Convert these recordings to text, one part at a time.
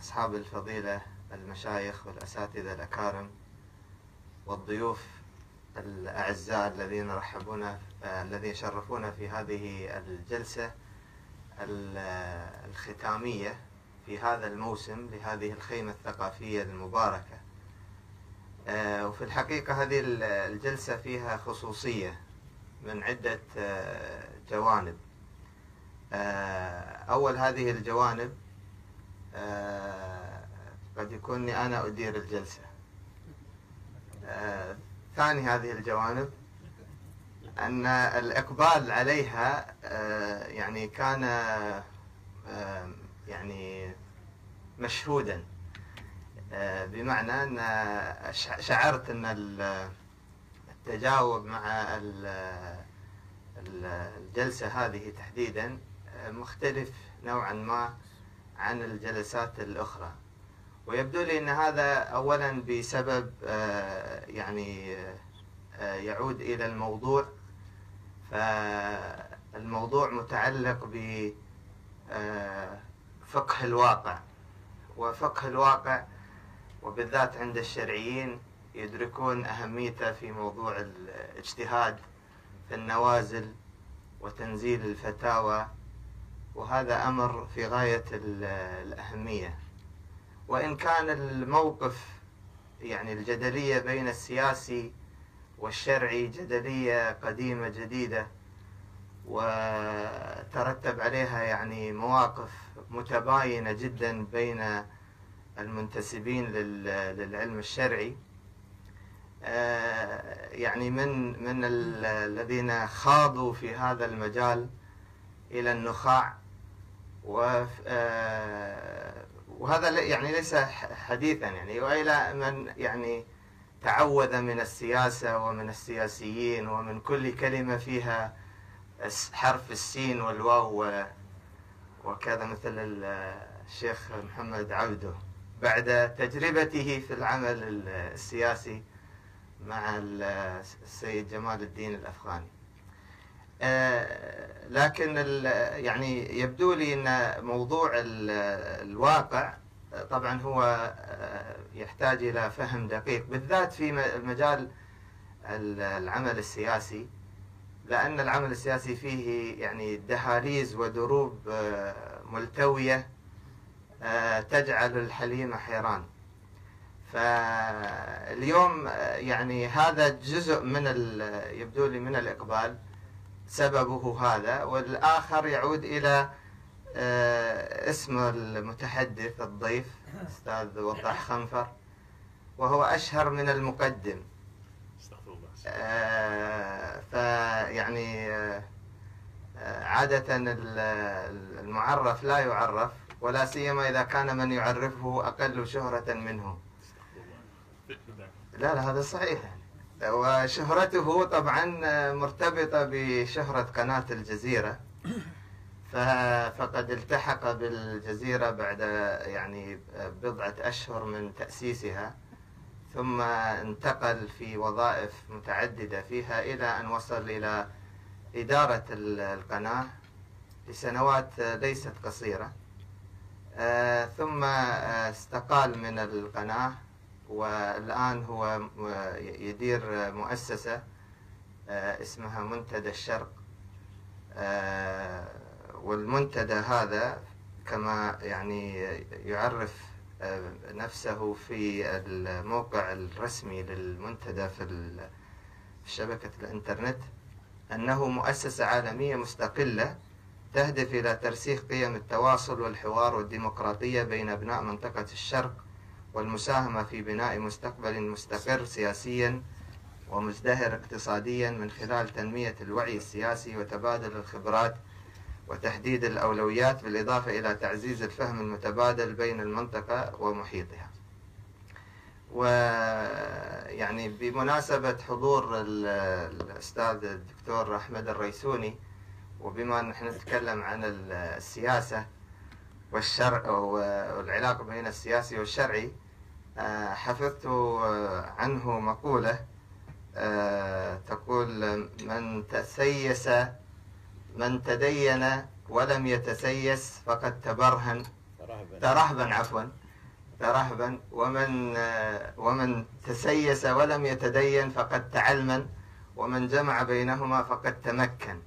أصحاب الفضيلة المشايخ والأساتذة الأكارم والضيوف الأعزاء الذين رحبونا الذين شرفونا في هذه الجلسة الختامية في هذا الموسم لهذه الخيمة الثقافية المباركة. وفي الحقيقة هذه الجلسة فيها خصوصية من عدة جوانب. أول هذه الجوانب قد يكونني أنا أدير الجلسة. ثاني هذه الجوانب أن الإقبال عليها يعني كان يعني مشهودا، بمعنى أن شعرت أن التجاوب مع الجلسة هذه تحديدا مختلف نوعا ما عن الجلسات الأخرى، ويبدو لي أن هذا أولا بسبب يعني يعود إلى الموضوع، فالموضوع متعلق بفقه الواقع، وفقه الواقع وبالذات عند الشرعيين يدركون أهميته في موضوع الاجتهاد في النوازل وتنزيل الفتاوى، وهذا أمر في غاية الأهمية. وإن كان الموقف يعني الجدلية بين السياسي والشرعي جدلية قديمة جديدة وترتب عليها يعني مواقف متباينة جدا بين المنتسبين للعلم الشرعي، يعني من الذين خاضوا في هذا المجال إلى النخاع، وهذا يعني ليس حديثا يعني، وإلى من يعني تعوذ من السياسة ومن السياسيين ومن كل كلمة فيها حرف السين والواو وكذا، مثل الشيخ محمد عبده بعد تجربته في العمل السياسي مع السيد جمال الدين الأفغاني. لكن يعني يبدو لي أن موضوع الواقع طبعا هو يحتاج إلى فهم دقيق بالذات في مجال العمل السياسي، لأن العمل السياسي فيه يعني دهاليز ودروب ملتوية تجعل الحليم حيران. فاليوم يعني هذا جزء من يبدو لي من الإقبال سببه هذا، والآخر يعود إلى اسم المتحدث الضيف أستاذ وضاح خنفر، وهو أشهر من المقدم. فيعني عادة المعرف لا يعرف، ولا سيما إذا كان من يعرفه أقل شهرة منه. لا هذا صحيح، وشهرته طبعا مرتبطة بشهرة قناة الجزيرة، فقد التحق بالجزيرة بعد يعني بضعة أشهر من تأسيسها، ثم انتقل في وظائف متعددة فيها إلى أن وصل إلى إدارة القناة لسنوات ليست قصيرة، ثم استقال من القناة، والآن هو يدير مؤسسة اسمها منتدى الشرق. والمنتدى هذا كما يعني يعرف نفسه في الموقع الرسمي للمنتدى في شبكة الإنترنت أنه مؤسسة عالمية مستقلة تهدف إلى ترسيخ قيم التواصل والحوار والديمقراطية بين أبناء منطقة الشرق، والمساهمة في بناء مستقبل مستقر سياسيا ومزدهر اقتصاديا من خلال تنمية الوعي السياسي وتبادل الخبرات وتحديد الأولويات، بالإضافة إلى تعزيز الفهم المتبادل بين المنطقة ومحيطها. ويعني بمناسبة حضور الأستاذ الدكتور أحمد الريسوني، وبما نحن نتكلم عن السياسة والشرع والعلاقة بين السياسي والشرعي، حفظت عنه مقولة تقول: من تدين ولم يتسيس فقد ترهبا رهبا، ومن تسيس ولم يتدين فقد تعلمن، ومن جمع بينهما فقد تمكن.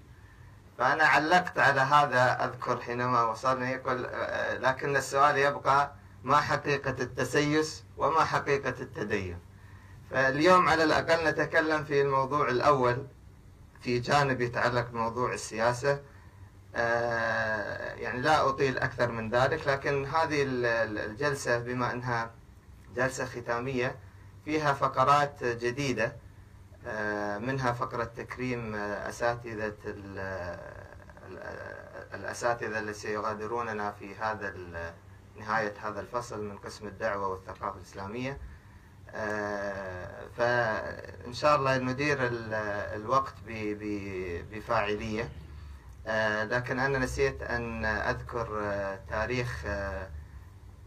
فأنا علقت على هذا، أذكر حينما وصلنا يقول لكن السؤال يبقى ما حقيقة التسيس وما حقيقة التدين. فاليوم على الأقل نتكلم في الموضوع الأول في جانب يتعلق بموضوع السياسة، يعني لا أطيل أكثر من ذلك، لكن هذه الجلسة بما أنها جلسة ختامية فيها فقرات جديدة، منها فقرة تكريم الأساتذة التي سيغادروننا في هذا نهاية هذا الفصل من قسم الدعوة والثقافة الإسلامية. فإن شاء الله ندير الوقت بفاعلية، لكن أنا نسيت أن أذكر تاريخ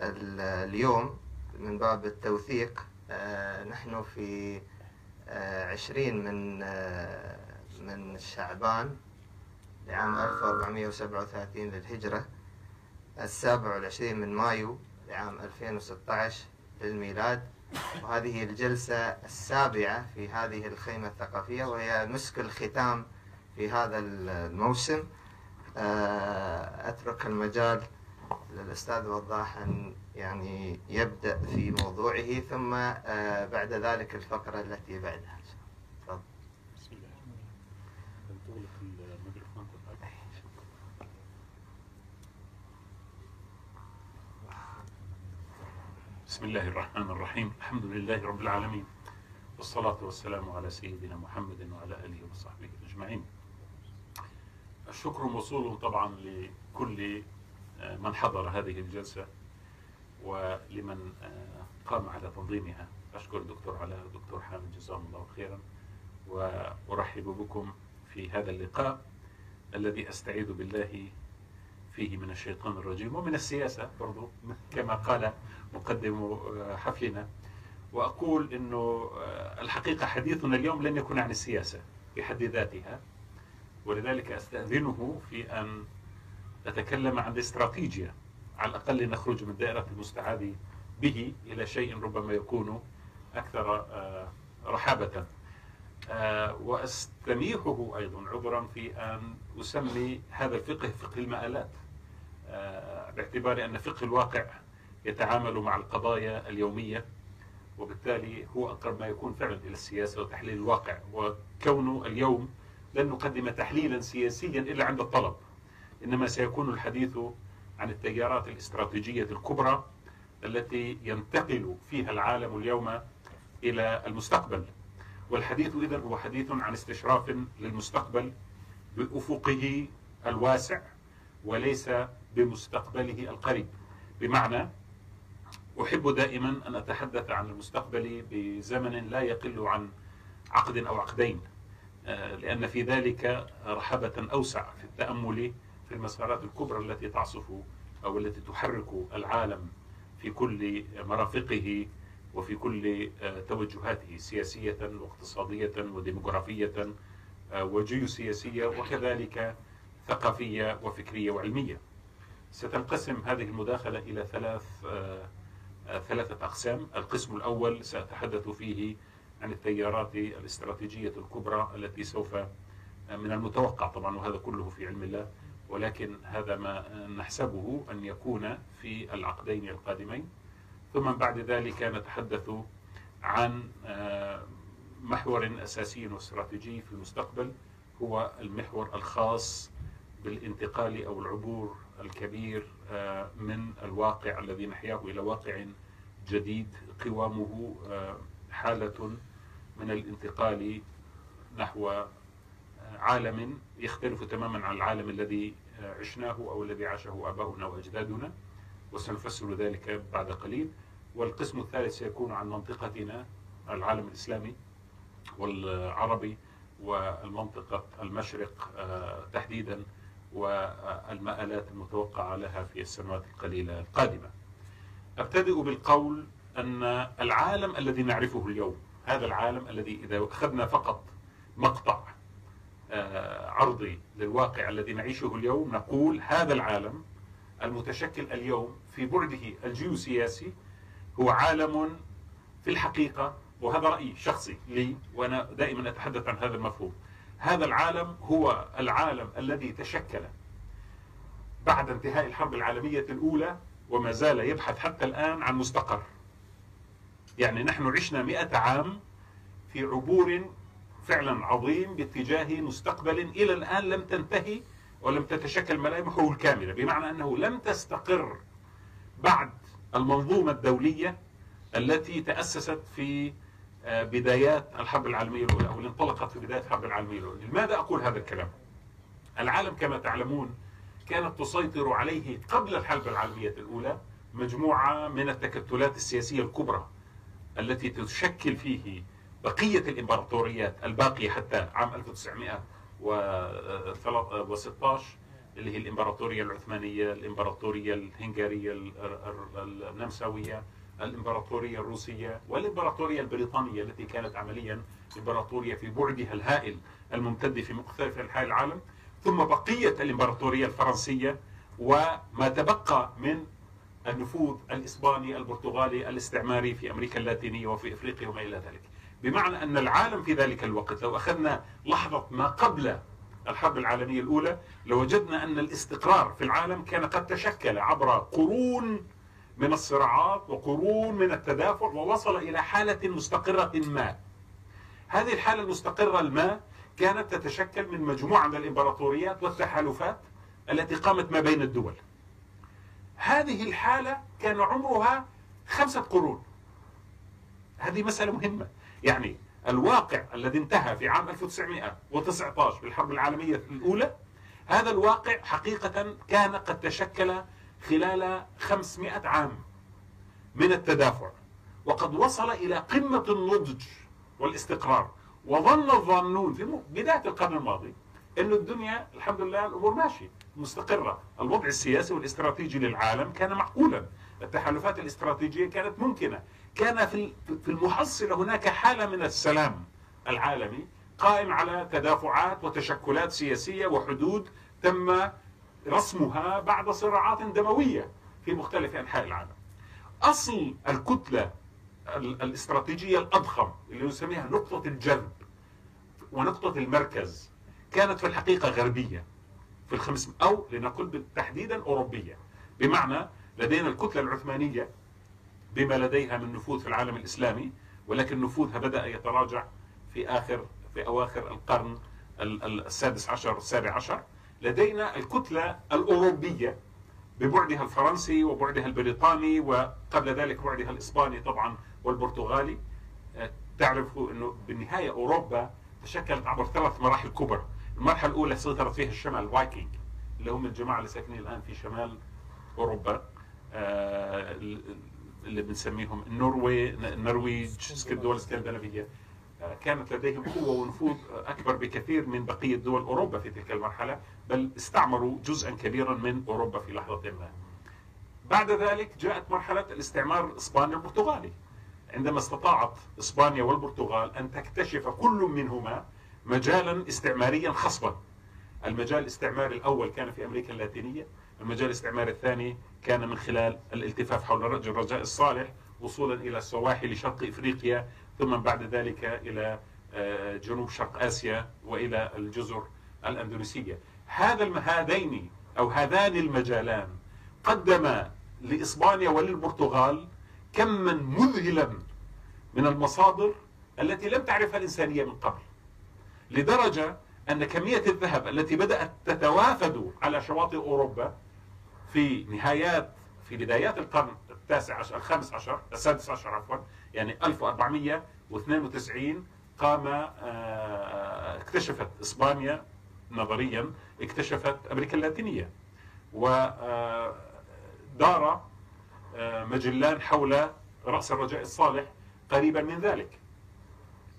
اليوم من باب التوثيق. نحن في 20 من شعبان لعام 1437 للهجرة، 27 من مايو لعام 2016 للميلاد، وهذه الجلسة السابعة في هذه الخيمة الثقافية، وهي مسك الختام في هذا الموسم. أترك المجال للأستاذ وضاح أن يعني يبدأ في موضوعه، ثم بعد ذلك الفقرة التي بعدها. تفضل. بسم الله. بسم الله الرحمن الرحيم، الحمد لله رب العالمين، والصلاة والسلام على سيدنا محمد وعلى آله وصحبه أجمعين. الشكر موصول طبعا لكل من حضر هذه الجلسة ولمن قام على تنظيمها. أشكر الدكتور علاء والدكتور حامد جزاهم الله خيرا، وأرحب بكم في هذا اللقاء الذي أستعيذ بالله فيه من الشيطان الرجيم ومن السياسة برضو كما قال مقدم حفلنا. وأقول أنه الحقيقة حديثنا اليوم لن يكون عن السياسة بحد ذاتها، ولذلك أستأذنه في أن أتكلم عن الاستراتيجية، على الأقل نخرج من دائرة المستعاذ به إلى شيء ربما يكون أكثر رحابة. وأستميحه أيضا عذرا في أن أسمي هذا الفقه فقه المآلات، باعتبار أن فقه الواقع يتعامل مع القضايا اليومية، وبالتالي هو أقرب ما يكون فعلا إلى السياسة وتحليل الواقع. وكون اليوم لن نقدم تحليلا سياسيا إلا عند الطلب، إنما سيكون الحديث عن التيارات الاستراتيجية الكبرى التي ينتقل فيها العالم اليوم إلى المستقبل. والحديث إذن هو حديث عن استشراف للمستقبل بأفقه الواسع وليس بمستقبله القريب. بمعنى أحب دائما أن أتحدث عن المستقبل بزمن لا يقل عن عقد أو عقدين، لأن في ذلك رحبة أوسع في التأمل في المسارات الكبرى التي تعصف أو التي تحرك العالم في كل مرافقه وفي كل توجهاته، سياسية واقتصادية وديموغرافية وجيوسياسية، وكذلك ثقافية وفكرية وعلمية. ستنقسم هذه المداخلة إلى ثلاثة أقسام. القسم الأول سأتحدث فيه عن التيارات الاستراتيجية الكبرى التي سوف من المتوقع طبعا، وهذا كله في علم الله، ولكن هذا ما نحسبه أن يكون في العقدين القادمين. ثم بعد ذلك نتحدث عن محور أساسي واستراتيجي في المستقبل، هو المحور الخاص بالانتقال أو العبور الكبير من الواقع الذي نحياه إلى واقع جديد قوامه حالة من الانتقال نحو عالم يختلف تماما عن العالم الذي عشناه أو الذي عاشه آباؤنا وأجدادنا، وسنفسر ذلك بعد قليل. والقسم الثالث سيكون عن منطقتنا، العالم الإسلامي والعربي والمنطقة المشرق تحديدا، والمآلات المتوقعة لها في السنوات القليلة القادمة. أبتدئ بالقول أن العالم الذي نعرفه اليوم، هذا العالم الذي إذا أخذنا فقط مقطع عرضي للواقع الذي نعيشه اليوم، نقول هذا العالم المتشكل اليوم في بعده الجيوسياسي هو عالم في الحقيقة، وهذا رأيي شخصي لي وأنا دائما أتحدث عن هذا المفهوم، هذا العالم هو العالم الذي تشكل بعد انتهاء الحرب العالمية الأولى وما زال يبحث حتى الآن عن مستقر. يعني نحن عشنا 100 عام في عبور فعلا عظيم باتجاه مستقبل إلى الآن لم تنتهي ولم تتشكل ملامحه الكاملة، بمعنى أنه لم تستقر بعد المنظومة الدولية التي تأسست في بدايات الحرب العالمية الأولى أو اللي انطلقت في بداية الحرب العالمية الأولى. لماذا أقول هذا الكلام؟ العالم كما تعلمون كانت تسيطر عليه قبل الحرب العالمية الأولى مجموعة من التكتلات السياسية الكبرى التي تشكل فيه بقية الإمبراطوريات الباقية حتى عام 1916 اللي هي الإمبراطورية العثمانية، الإمبراطورية الهنغارية النمساوية، الإمبراطورية الروسية، والإمبراطورية البريطانية التي كانت عمليا إمبراطورية في بعدها الهائل الممتد في مختلف أنحاء العالم، ثم بقية الإمبراطورية الفرنسية وما تبقى من النفوذ الإسباني البرتغالي الاستعماري في أمريكا اللاتينية وفي إفريقيا وما إلى ذلك. بمعنى أن العالم في ذلك الوقت لو أخذنا لحظة ما قبل الحرب العالمية الأولى لوجدنا أن الاستقرار في العالم كان قد تشكل عبر قرون من الصراعات وقرون من التدافع ووصل إلى حالة مستقرة ما. هذه الحالة المستقرة ما كانت تتشكل من مجموعة من الإمبراطوريات والتحالفات التي قامت ما بين الدول. هذه الحالة كان عمرها 5 قرون. هذه مسألة مهمة. يعني الواقع الذي انتهى في عام 1919 بالحرب العالمية الأولى، هذا الواقع حقيقة كان قد تشكل خلال 500 عام من التدافع وقد وصل إلى قمة النضج والاستقرار. وظن الظانون في بداية القرن الماضي أن الدنيا الحمد لله الأمور ماشية مستقرة، الوضع السياسي والاستراتيجي للعالم كان معقولا، التحالفات الاستراتيجية كانت ممكنة، كان في المحصلة هناك حالة من السلام العالمي قائم على تدافعات وتشكلات سياسية وحدود تم رسمها بعد صراعات دموية في مختلف أنحاء العالم. أصل الكتلة الاستراتيجية الأضخم اللي نسميها نقطة الجذب ونقطة المركز كانت في الحقيقة غربية في أو لنقل تحديدا أوروبية، بمعنى لدينا الكتلة العثمانية بما لديها من نفوذ في العالم الإسلامي، ولكن نفوذها بدأ يتراجع في أواخر القرن السادس عشر والسابع عشر. لدينا الكتلة الأوروبية ببعدها الفرنسي وبعدها البريطاني وقبل ذلك بعدها الإسباني طبعا والبرتغالي. تعرفوا أنه بالنهاية أوروبا تشكلت عبر 3 مراحل كبرى. المرحلة الأولى سيطرت فيها الشمال الفايكنج اللي هم الجماعة اللي ساكنين الآن في شمال أوروبا، اللي بنسميهم النرويج، الدول الاسكندنافية، كانت لديهم قوة ونفوذ أكبر بكثير من بقية دول أوروبا في تلك المرحلة، بل استعمروا جزءا كبيرا من أوروبا في لحظة ما. بعد ذلك جاءت مرحلة الاستعمار الإسباني البرتغالي، عندما استطاعت إسبانيا والبرتغال أن تكتشف كل منهما مجالا استعماريا خصبا. المجال الاستعماري الأول كان في أمريكا اللاتينية، المجال الاستعماري الثاني كان من خلال الالتفاف حول الرجاء الصالح وصولا إلى سواحل شرق إفريقيا، ثم بعد ذلك إلى جنوب شرق آسيا وإلى الجزر الأندونيسية. هذان المجالان قدما لإسبانيا وللبرتغال كما مذهلا من المصادر التي لم تعرفها الإنسانية من قبل، لدرجة أن كمية الذهب التي بدأت تتوافد على شواطئ أوروبا في بدايات القرن السادس عشر يعني 1492 اكتشفت إسبانيا نظريا، اكتشفت أمريكا اللاتينية، ودار مجلان حول رأس الرجاء الصالح قريبا من ذلك.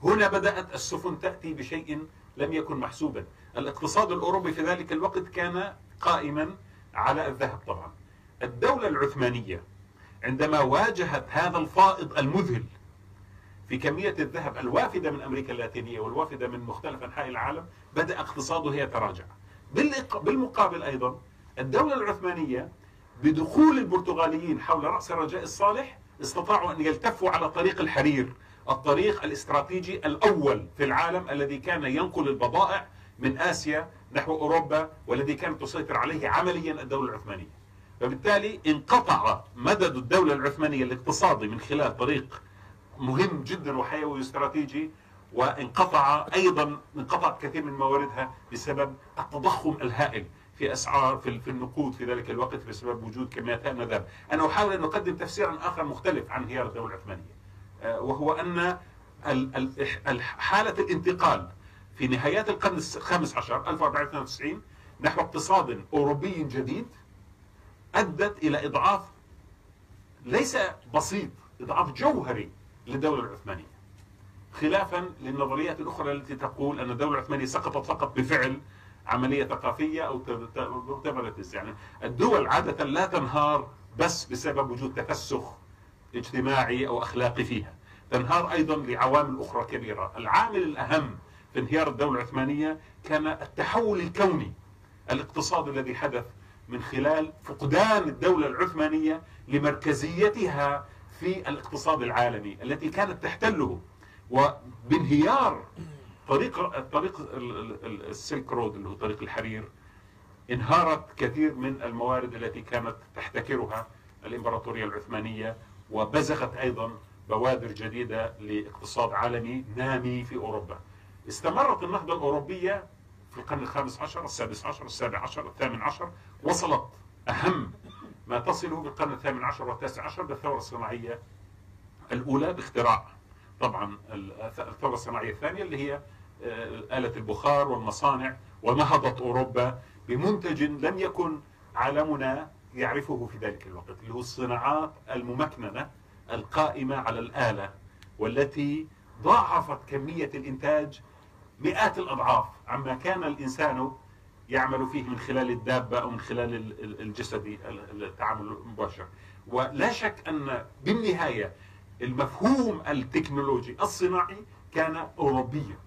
هنا بدأت السفن تأتي بشيء لم يكن محسوبا. الاقتصاد الأوروبي في ذلك الوقت كان قائما على الذهب طبعا. الدولة العثمانية عندما واجهت هذا الفائض المذهل في كمية الذهب الوافدة من أمريكا اللاتينية والوافدة من مختلف أنحاء العالم، بدأ اقتصاده يتراجع. بالمقابل أيضا الدولة العثمانية بدخول البرتغاليين حول رأس الرجاء الصالح استطاعوا أن يلتفوا على طريق الحرير، الطريق الاستراتيجي الأول في العالم الذي كان ينقل البضائع من آسيا نحو أوروبا، والذي كانت تسيطر عليه عمليا الدولة العثمانية. فبالتالي انقطع مدد الدولة العثمانية الاقتصادي من خلال طريق مهم جدا وحيوي واستراتيجي، وانقطع أيضا انقطعت كثير من مواردها بسبب التضخم الهائل في أسعار في النقود في ذلك الوقت بسبب وجود كميات هائلة من الذهب. أنا أحاول أن أقدم تفسيرا آخر مختلف عن انهيار الدولة العثمانية، وهو أن حالة الانتقال في نهايات القرن الخامس عشر 1492 نحو اقتصاد أوروبي جديد أدت إلى إضعاف ليس بسيط، إضعاف جوهري للدولة العثمانية، خلافا للنظريات الأخرى التي تقول أن الدولة العثمانية سقطت فقط بفعل عملية ثقافية أو تبرتز. يعني الدول عادة لا تنهار بس بسبب وجود تفسخ اجتماعي أو أخلاقي فيها، تنهار أيضا لعوامل أخرى كبيرة. العامل الأهم في انهيار الدولة العثمانية كان التحول الكوني الاقتصادي الذي حدث من خلال فقدان الدولة العثمانية لمركزيتها في الاقتصاد العالمي التي كانت تحتله، وبانهيار طريق السلك رود اللي هو طريق الحرير انهارت كثير من الموارد التي كانت تحتكرها الإمبراطورية العثمانية، وبزغت أيضا بوادر جديدة لاقتصاد عالمي نامي في أوروبا. استمرت النهضة الأوروبية في القرن الخامس عشر، السادس عشر، السابع عشر، الثامن عشر، وصلت أهم ما تصله بالقرن الثامن عشر والتاسع عشر بالثورة الصناعية الأولى، باختراع طبعا الثورة الصناعية الثانية اللي هي آلة البخار والمصانع، ونهضت أوروبا بمنتج لم يكن عالمنا يعرفه في ذلك الوقت، اللي هو الصناعات الممكنة القائمة على الآلة، والتي ضاعفت كمية الإنتاج مئات الأضعاف عما كان الإنسان يعمل فيه من خلال الدابة أو من خلال الجسدي التعامل المباشر. ولا شك أن بالنهاية المفهوم التكنولوجي الصناعي كان أوروبيا،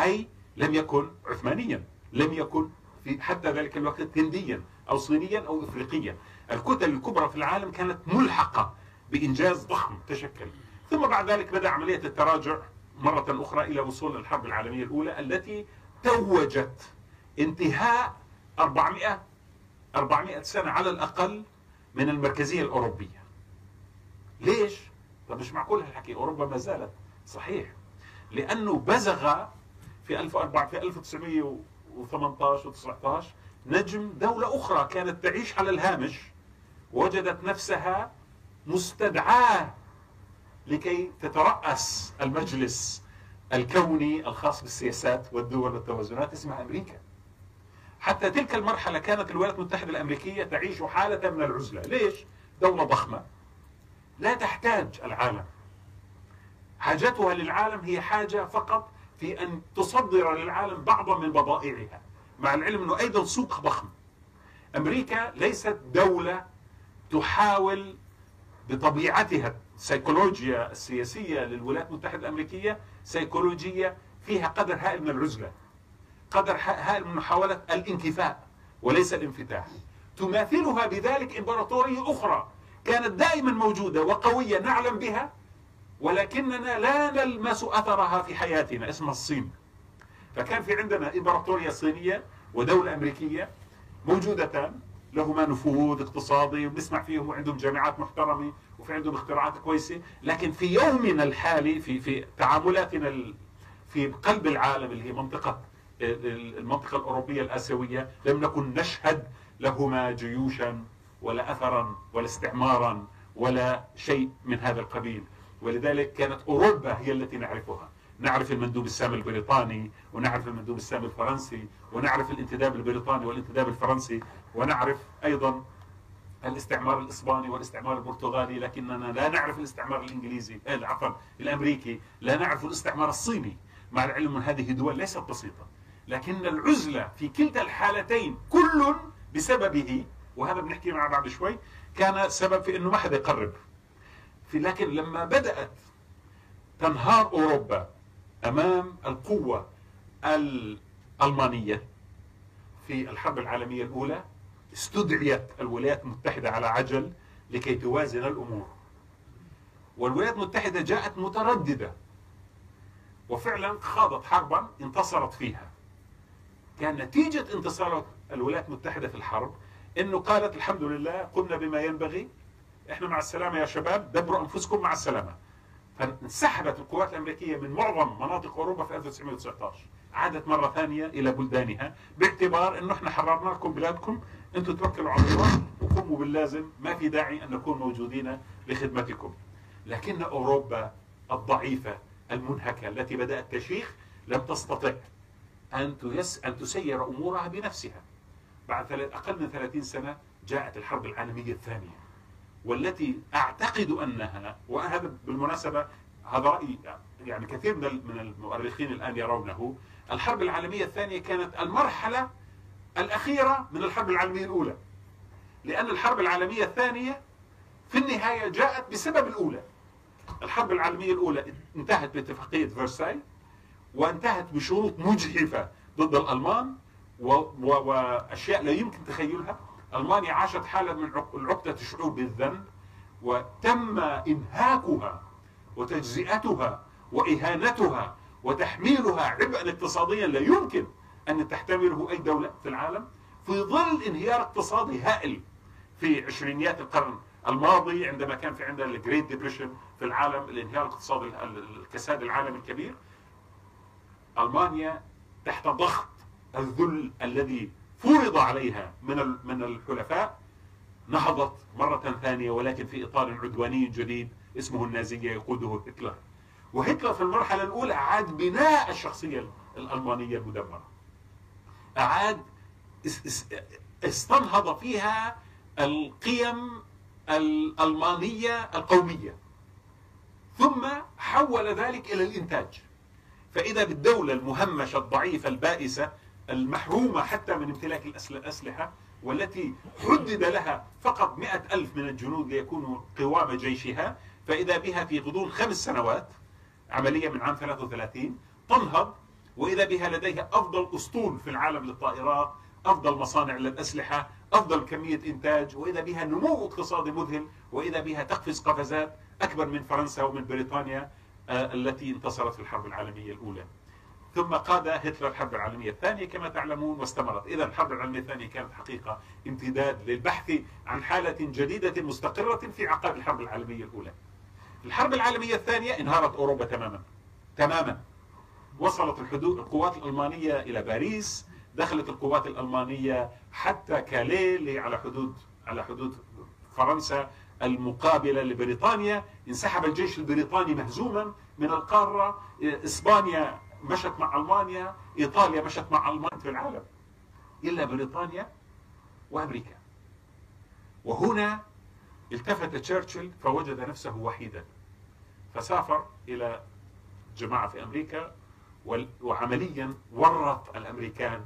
أي لم يكن عثمانيا، لم يكن في حتى ذلك الوقت هنديا أو صينيا أو إفريقيا. الكتل الكبرى في العالم كانت ملحقة بإنجاز ضخم تشكل، ثم بعد ذلك بدأ عملية التراجع مرة أخرى إلى وصول الحرب العالمية الأولى التي توجت انتهاء 400 سنة على الأقل من المركزية الأوروبية. ليش؟ طب مش معقول هالحكي، أوروبا ما زالت صحيح، لأنه بزغ في 1918 و19 نجم دولة أخرى كانت تعيش على الهامش، وجدت نفسها مستدعاة لكي تترأس المجلس الكوني الخاص بالسياسات والدول والتوازنات، اسمها أمريكا. حتى تلك المرحلة كانت الولايات المتحدة الأمريكية تعيش حالة من العزلة. ليش؟ دولة ضخمة لا تحتاج العالم، حاجتها للعالم هي حاجة فقط في أن تصدر للعالم بعضا من بضائعها، مع العلم أنه أيضا سوق ضخم. أمريكا ليست دولة تحاول بطبيعتها، السيكولوجيا السياسية للولايات المتحدة الأمريكية سيكولوجية فيها قدر هائل من العزلة، قدر هائل من محاولة الانكفاء وليس الانفتاح. تماثلها بذلك إمبراطورية أخرى كانت دائما موجودة وقوية نعلم بها، ولكننا لا نلمس أثرها في حياتنا، اسمها الصين. فكان في عندنا إمبراطورية صينية ودولة أمريكية موجودتان، لهما نفوذ اقتصادي وبنسمع فيهم وعندهم جامعات محترمة وفي عندهم اختراعات كويسة، لكن في يومنا الحالي في تعاملاتنا في قلب العالم اللي هي المنطقة الأوروبية الآسيوية لم نكن نشهد لهما جيوشا ولا أثرا ولا استعمارا ولا شيء من هذا القبيل. ولذلك كانت أوروبا هي التي نعرفها، نعرف المندوب السامي البريطاني، ونعرف المندوب السامي الفرنسي، ونعرف الانتداب البريطاني والانتداب الفرنسي، ونعرف أيضا الاستعمار الإسباني والاستعمار البرتغالي، لكننا لا نعرف الاستعمار الإنجليزي، عفوا الأمريكي، لا نعرف الاستعمار الصيني، مع العلم أن هذه دول ليست بسيطة. لكن العزلة في كلتا الحالتين كل بسببه، وهذا بنحكي مع بعض شوي، كان سبب في أنه ما حدا يقرب. لكن لما بدأت تنهار أوروبا أمام القوة الألمانية في الحرب العالمية الأولى، استدعيت الولايات المتحدة على عجل لكي توازن الأمور والولايات المتحدة جاءت مترددة وفعلا خاضت حربا انتصرت فيها. كان نتيجة انتصار الولايات المتحدة في الحرب انه قالت الحمد لله قمنا بما ينبغي، احنا مع السلامة يا شباب، دبروا انفسكم مع السلامة. فانسحبت القوات الامريكية من معظم مناطق اوروبا في 1919، عادت مرة ثانية الى بلدانها باعتبار انه احنا حررنا لكم بلادكم، انتم توكلوا على الله وقوموا باللازم، ما في داعي ان نكون موجودين لخدمتكم. لكن اوروبا الضعيفة المنهكة التي بدأت تشيخ لم تستطع أن تسير أمورها بنفسها. بعد أقل من 30 سنة جاءت الحرب العالمية الثانية، والتي أعتقد أنها، وهذا بالمناسبة هذا رأي يعني كثير من المؤرخين الآن يرونه، الحرب العالمية الثانية كانت المرحلة الأخيرة من الحرب العالمية الأولى، لأن الحرب العالمية الثانية في النهاية جاءت بسبب الأولى. الحرب العالمية الأولى انتهت باتفاقية فرساي، وانتهت بشروط مجحفة ضد الألمان وأشياء لا يمكن تخيلها. ألمانيا عاشت حالة من عقدة الشعور بالذنب، وتم إنهاكها وتجزئتها وإهانتها وتحميلها عبئا اقتصاديا لا يمكن أن تحتمله أي دولة في العالم، في ظل انهيار اقتصادي هائل في عشرينيات القرن الماضي، عندما كان في عندنا الجريت ديبريشن في العالم، الانهيار الاقتصادي، الكساد العالمي الكبير. ألمانيا تحت ضغط الذل الذي فرض عليها من الحلفاء نهضت مرة ثانية، ولكن في إطار عدواني جديد اسمه النازية يقوده هتلر. وهتلر في المرحلة الأولى أعاد بناء الشخصية الألمانية المدمرة، أعاد استنهض فيها القيم الألمانية القومية، ثم حول ذلك إلى الإنتاج. فإذا بالدولة المهمشة الضعيفة البائسة المحرومة حتى من امتلاك الأسلحة، والتي حدد لها فقط 100,000 من الجنود ليكونوا قوام جيشها، فإذا بها في غضون 5 سنوات، عملية من عام 33 تنهض، وإذا بها لديها أفضل أسطول في العالم للطائرات، أفضل مصانع للأسلحة، أفضل كمية إنتاج، وإذا بها نمو اقتصادي مذهل، وإذا بها تقفز قفزات أكبر من فرنسا ومن بريطانيا التي انتصرت في الحرب العالمية الأولى. ثم قاد هتلر الحرب العالمية الثانية كما تعلمون، واستمرت. إذا الحرب العالمية الثانية كانت حقيقة امتداد للبحث عن حالة جديدة مستقرة في عقاب الحرب العالمية الأولى. الحرب العالمية الثانية انهارت أوروبا تماما تماما. وصلت القوات الألمانية إلى باريس، دخلت القوات الألمانية حتى كاليه على حدود فرنسا المقابلة لبريطانيا، انسحب الجيش البريطاني مهزوما من القارة، إسبانيا مشت مع ألمانيا، إيطاليا مشت مع ألمانيا في العالم، إلا بريطانيا وأمريكا. وهنا التفت تشيرشل فوجد نفسه وحيدا، فسافر إلى جماعة في أمريكا، وعمليا ورط الأمريكان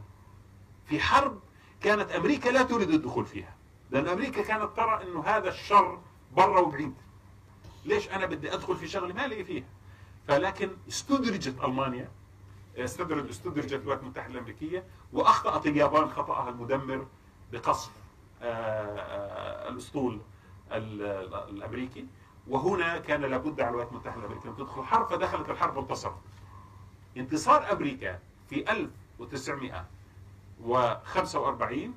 في حرب كانت أمريكا لا تريد الدخول فيها، لأن أمريكا كانت ترى أنه هذا الشر برا وبعيد، ليش أنا بدي أدخل في شغل ما لي فيها؟ فلكن استدرجت ألمانيا، استدرجت الولايات المتحدة الأمريكية، وأخطأت اليابان خطأها المدمر بقصف الأسطول الأمريكي، وهنا كان لابد على الولايات المتحدة الأمريكية أن تدخل الحرب، فدخلت الحرب وانتصرت. انتصار أمريكا في 1945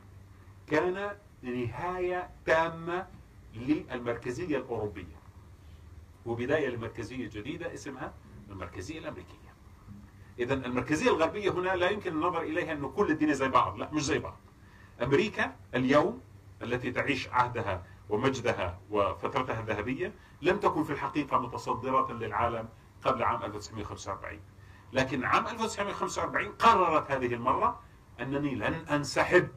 كان نهاية تامة للمركزية الأوروبية، وبداية لمركزية جديدة اسمها المركزية الأمريكية. إذا المركزية الغربية هنا لا يمكن النظر إليها أنه كل الدنيا زي بعض، لا مش زي بعض. أمريكا اليوم التي تعيش عهدها ومجدها وفترتها الذهبية لم تكن في الحقيقة متصدرة للعالم قبل عام 1945، لكن عام 1945 قررت هذه المرة أنني لن أنسحب،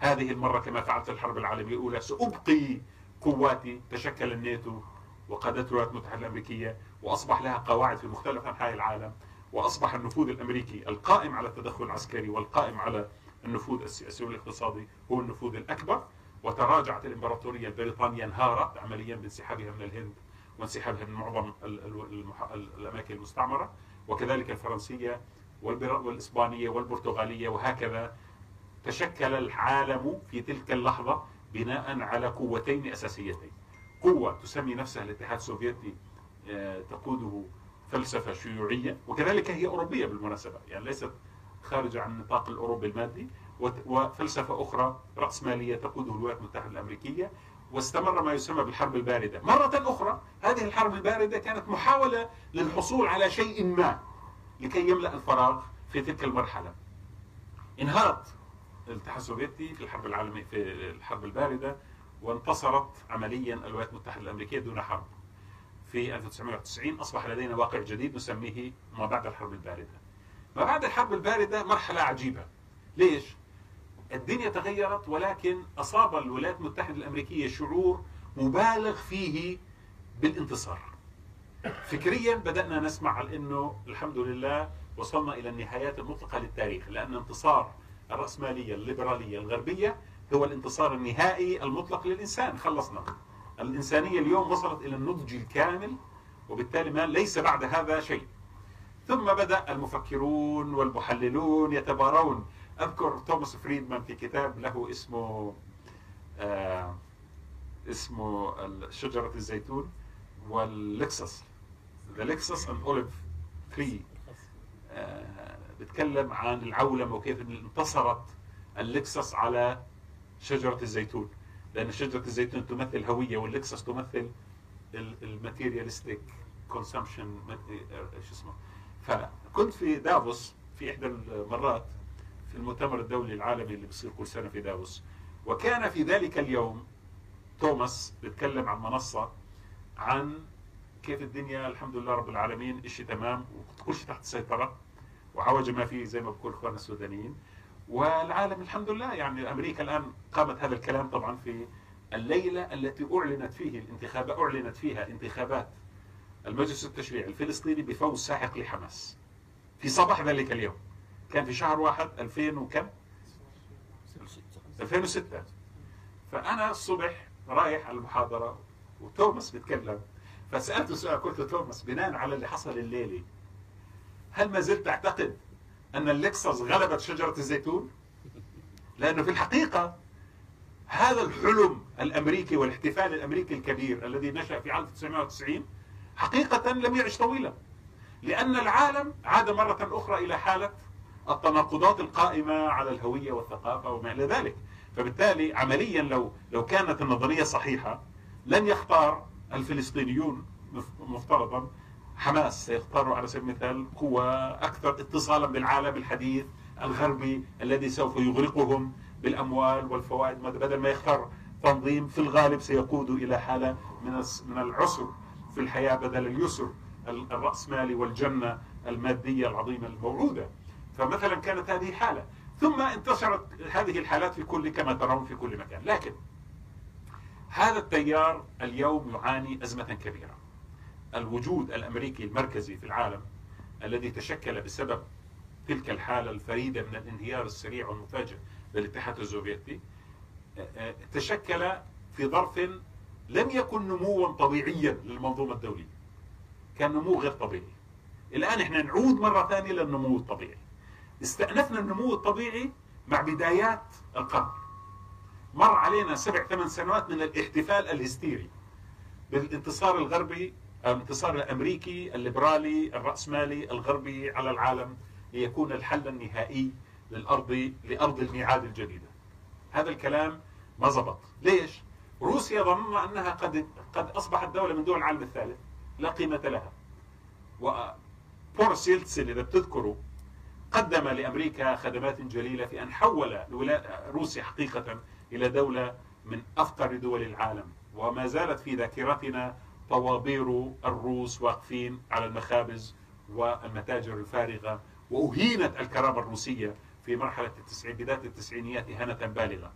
هذه المرة كما فعلت الحرب العالمية الأولى سأبقي قواتي. تشكل الناتو وقادته الولايات المتحدة الأمريكية، وأصبح لها قواعد في مختلف أنحاء العالم، وأصبح النفوذ الأمريكي القائم على التدخل العسكري والقائم على النفوذ السياسي والاقتصادي هو النفوذ الأكبر. وتراجعت الإمبراطورية البريطانية، انهارت عمليا بانسحابها من الهند وانسحابها من معظم الأماكن المستعمرة، وكذلك الفرنسية والإسبانية والبرتغالية، وهكذا تشكل العالم في تلك اللحظة بناء على قوتين أساسيتين، قوة تسمي نفسها الاتحاد السوفيتي تقوده فلسفة شيوعية، وكذلك هي أوروبية بالمناسبة، يعني ليست خارجة عن نطاق الأوروبي المادي، وفلسفة أخرى رأسمالية تقوده الولايات المتحدة الأمريكية، واستمر ما يسمى بالحرب الباردة. مرة أخرى هذه الحرب الباردة كانت محاولة للحصول على شيء ما لكي يملأ الفراغ في تلك المرحلة. انهارت الاتحاد السوفيتي في الحرب العالمية في الحرب الباردة، وانتصرت عمليا الولايات المتحدة الأمريكية دون حرب. في 1991 أصبح لدينا واقع جديد نسميه ما بعد الحرب الباردة. ما بعد الحرب الباردة مرحلة عجيبة. ليش؟ الدنيا تغيرت، ولكن أصاب الولايات المتحدة الأمريكية شعور مبالغ فيه بالانتصار. فكريا بدأنا نسمع على أنه الحمد لله وصلنا إلى النهايات المطلقة للتاريخ، لأن انتصار الرأسمالية الليبرالية الغربية هو الانتصار النهائي المطلق للإنسان. خلصنا، الإنسانية اليوم وصلت إلى النضج الكامل، وبالتالي ما ليس بعد هذا شيء. ثم بدأ المفكرون والمحللون يتبارون. أذكر توماس فريدمان في كتاب له اسمه شجرة الزيتون واللكسس، The Lexus and Olive Tree، بتكلم عن العولمة وكيف انتصرت اللكسس على شجرة الزيتون، لأن شجرة الزيتون تمثل الهوية واللكسس تمثل الماتيريالستيك كونسمشن، شو اسمه. فكنت في دافوس في إحدى المرات في المؤتمر الدولي العالمي اللي بيصير كل سنة في دافوس، وكان في ذلك اليوم توماس بيتكلم عن منصة عن كيف الدنيا الحمد لله رب العالمين إشي تمام وكل شيء تحت السيطرة وعوج ما فيه زي ما بقول إخواننا السودانيين، والعالم الحمد لله. يعني أمريكا الآن قامت هذا الكلام طبعا في الليلة التي أعلنت فيها انتخابات المجلس التشريعي الفلسطيني بفوز ساحق لحماس في صباح ذلك اليوم. كان في شهر 2006. فأنا الصبح رايح على المحاضرة وتوماس بيتكلم، فسألته سؤال، قلت له توماس، بناء على اللي حصل الليلة، هل ما زلت تعتقد أن اللكسس غلبت شجرة الزيتون؟ لأنه في الحقيقة هذا الحلم الأمريكي والاحتفال الأمريكي الكبير الذي نشأ في 1990 حقيقة لم يعش طويلا، لأن العالم عاد مرة أخرى إلى حالة التناقضات القائمة على الهوية والثقافة وما إلى ذلك. فبالتالي عمليا لو كانت النظرية صحيحة لن يختار الفلسطينيون مفترضا حماس، سيختاروا على سبيل المثال قوى أكثر اتصالا بالعالم الحديث الغربي الذي سوف يغرقهم بالأموال والفوائد، بدل ما يختار تنظيم في الغالب سيقود إلى حالة من العسر في الحياة بدل اليسر الرأسمالي والجنة المادية العظيمة الموعودة. فمثلا كانت هذه حالة، ثم انتشرت هذه الحالات كما ترون في كل مكان. لكن هذا التيار اليوم يعاني أزمة كبيرة. الوجود الأمريكي المركزي في العالم الذي تشكل بسبب تلك الحالة الفريدة من الانهيار السريع والمفاجئ للاتحاد السوفيتي تشكل في ظرف لم يكن نموا طبيعيا للمنظومة الدولية، كان نمو غير طبيعي. الآن احنا نعود مرة ثانية للنمو الطبيعي. استأنفنا النمو الطبيعي مع بدايات القرن. مر علينا 7-8 سنوات من الاحتفال الهستيري بالانتصار الغربي، الانتصار الأمريكي الليبرالي الرأسمالي الغربي على العالم ليكون الحل النهائي لأرض الميعاد الجديدة. هذا الكلام ما زبط. ليش؟ روسيا ظننا أنها قد أصبحت دولة من دول العالم الثالث لا قيمة لها. وبورس يلتسن إذا بتذكروا قدم لأمريكا خدمات جليلة في أن حول روسيا حقيقة إلى دولة من أفقر دول العالم، وما زالت في ذاكرتنا طوابير الروس واقفين على المخابز والمتاجر الفارغة، وأهينت الكرامة الروسية في مرحلة بداية التسعينيات إهانة بالغة.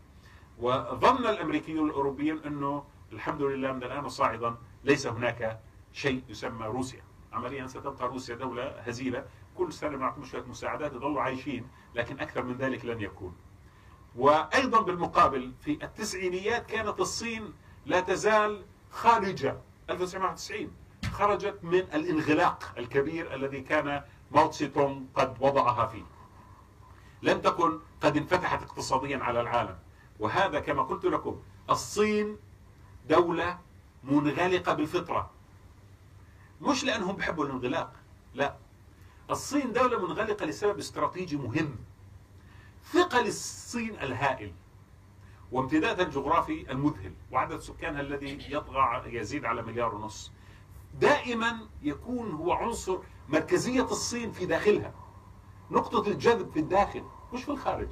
وظن الأمريكيون والأوروبيين أنه الحمد لله من الآن وصاعدا ليس هناك شيء يسمى روسيا. عمليا ستبقى روسيا دولة هزيلة، كل سنة بنعطيهم شوية مساعدات يضلوا عايشين، لكن أكثر من ذلك لن يكون. وأيضا بالمقابل في التسعينيات كانت الصين لا تزال خارجة. 1991 خرجت من الانغلاق الكبير الذي كان ماوتسي تونغ قد وضعها فيه. لم تكن قد انفتحت اقتصاديا على العالم. وهذا كما قلت لكم، الصين دولة منغلقة بالفطرة، مش لأنهم بحبوا الانغلاق، لا، الصين دولة منغلقة لسبب استراتيجي مهم. ثقل الصين الهائل وامتدادها الجغرافي المذهل وعدد سكانها الذي يزيد على 1.5 مليار دائما يكون هو عنصر مركزية الصين في داخلها، نقطة الجذب في الداخل مش في الخارج.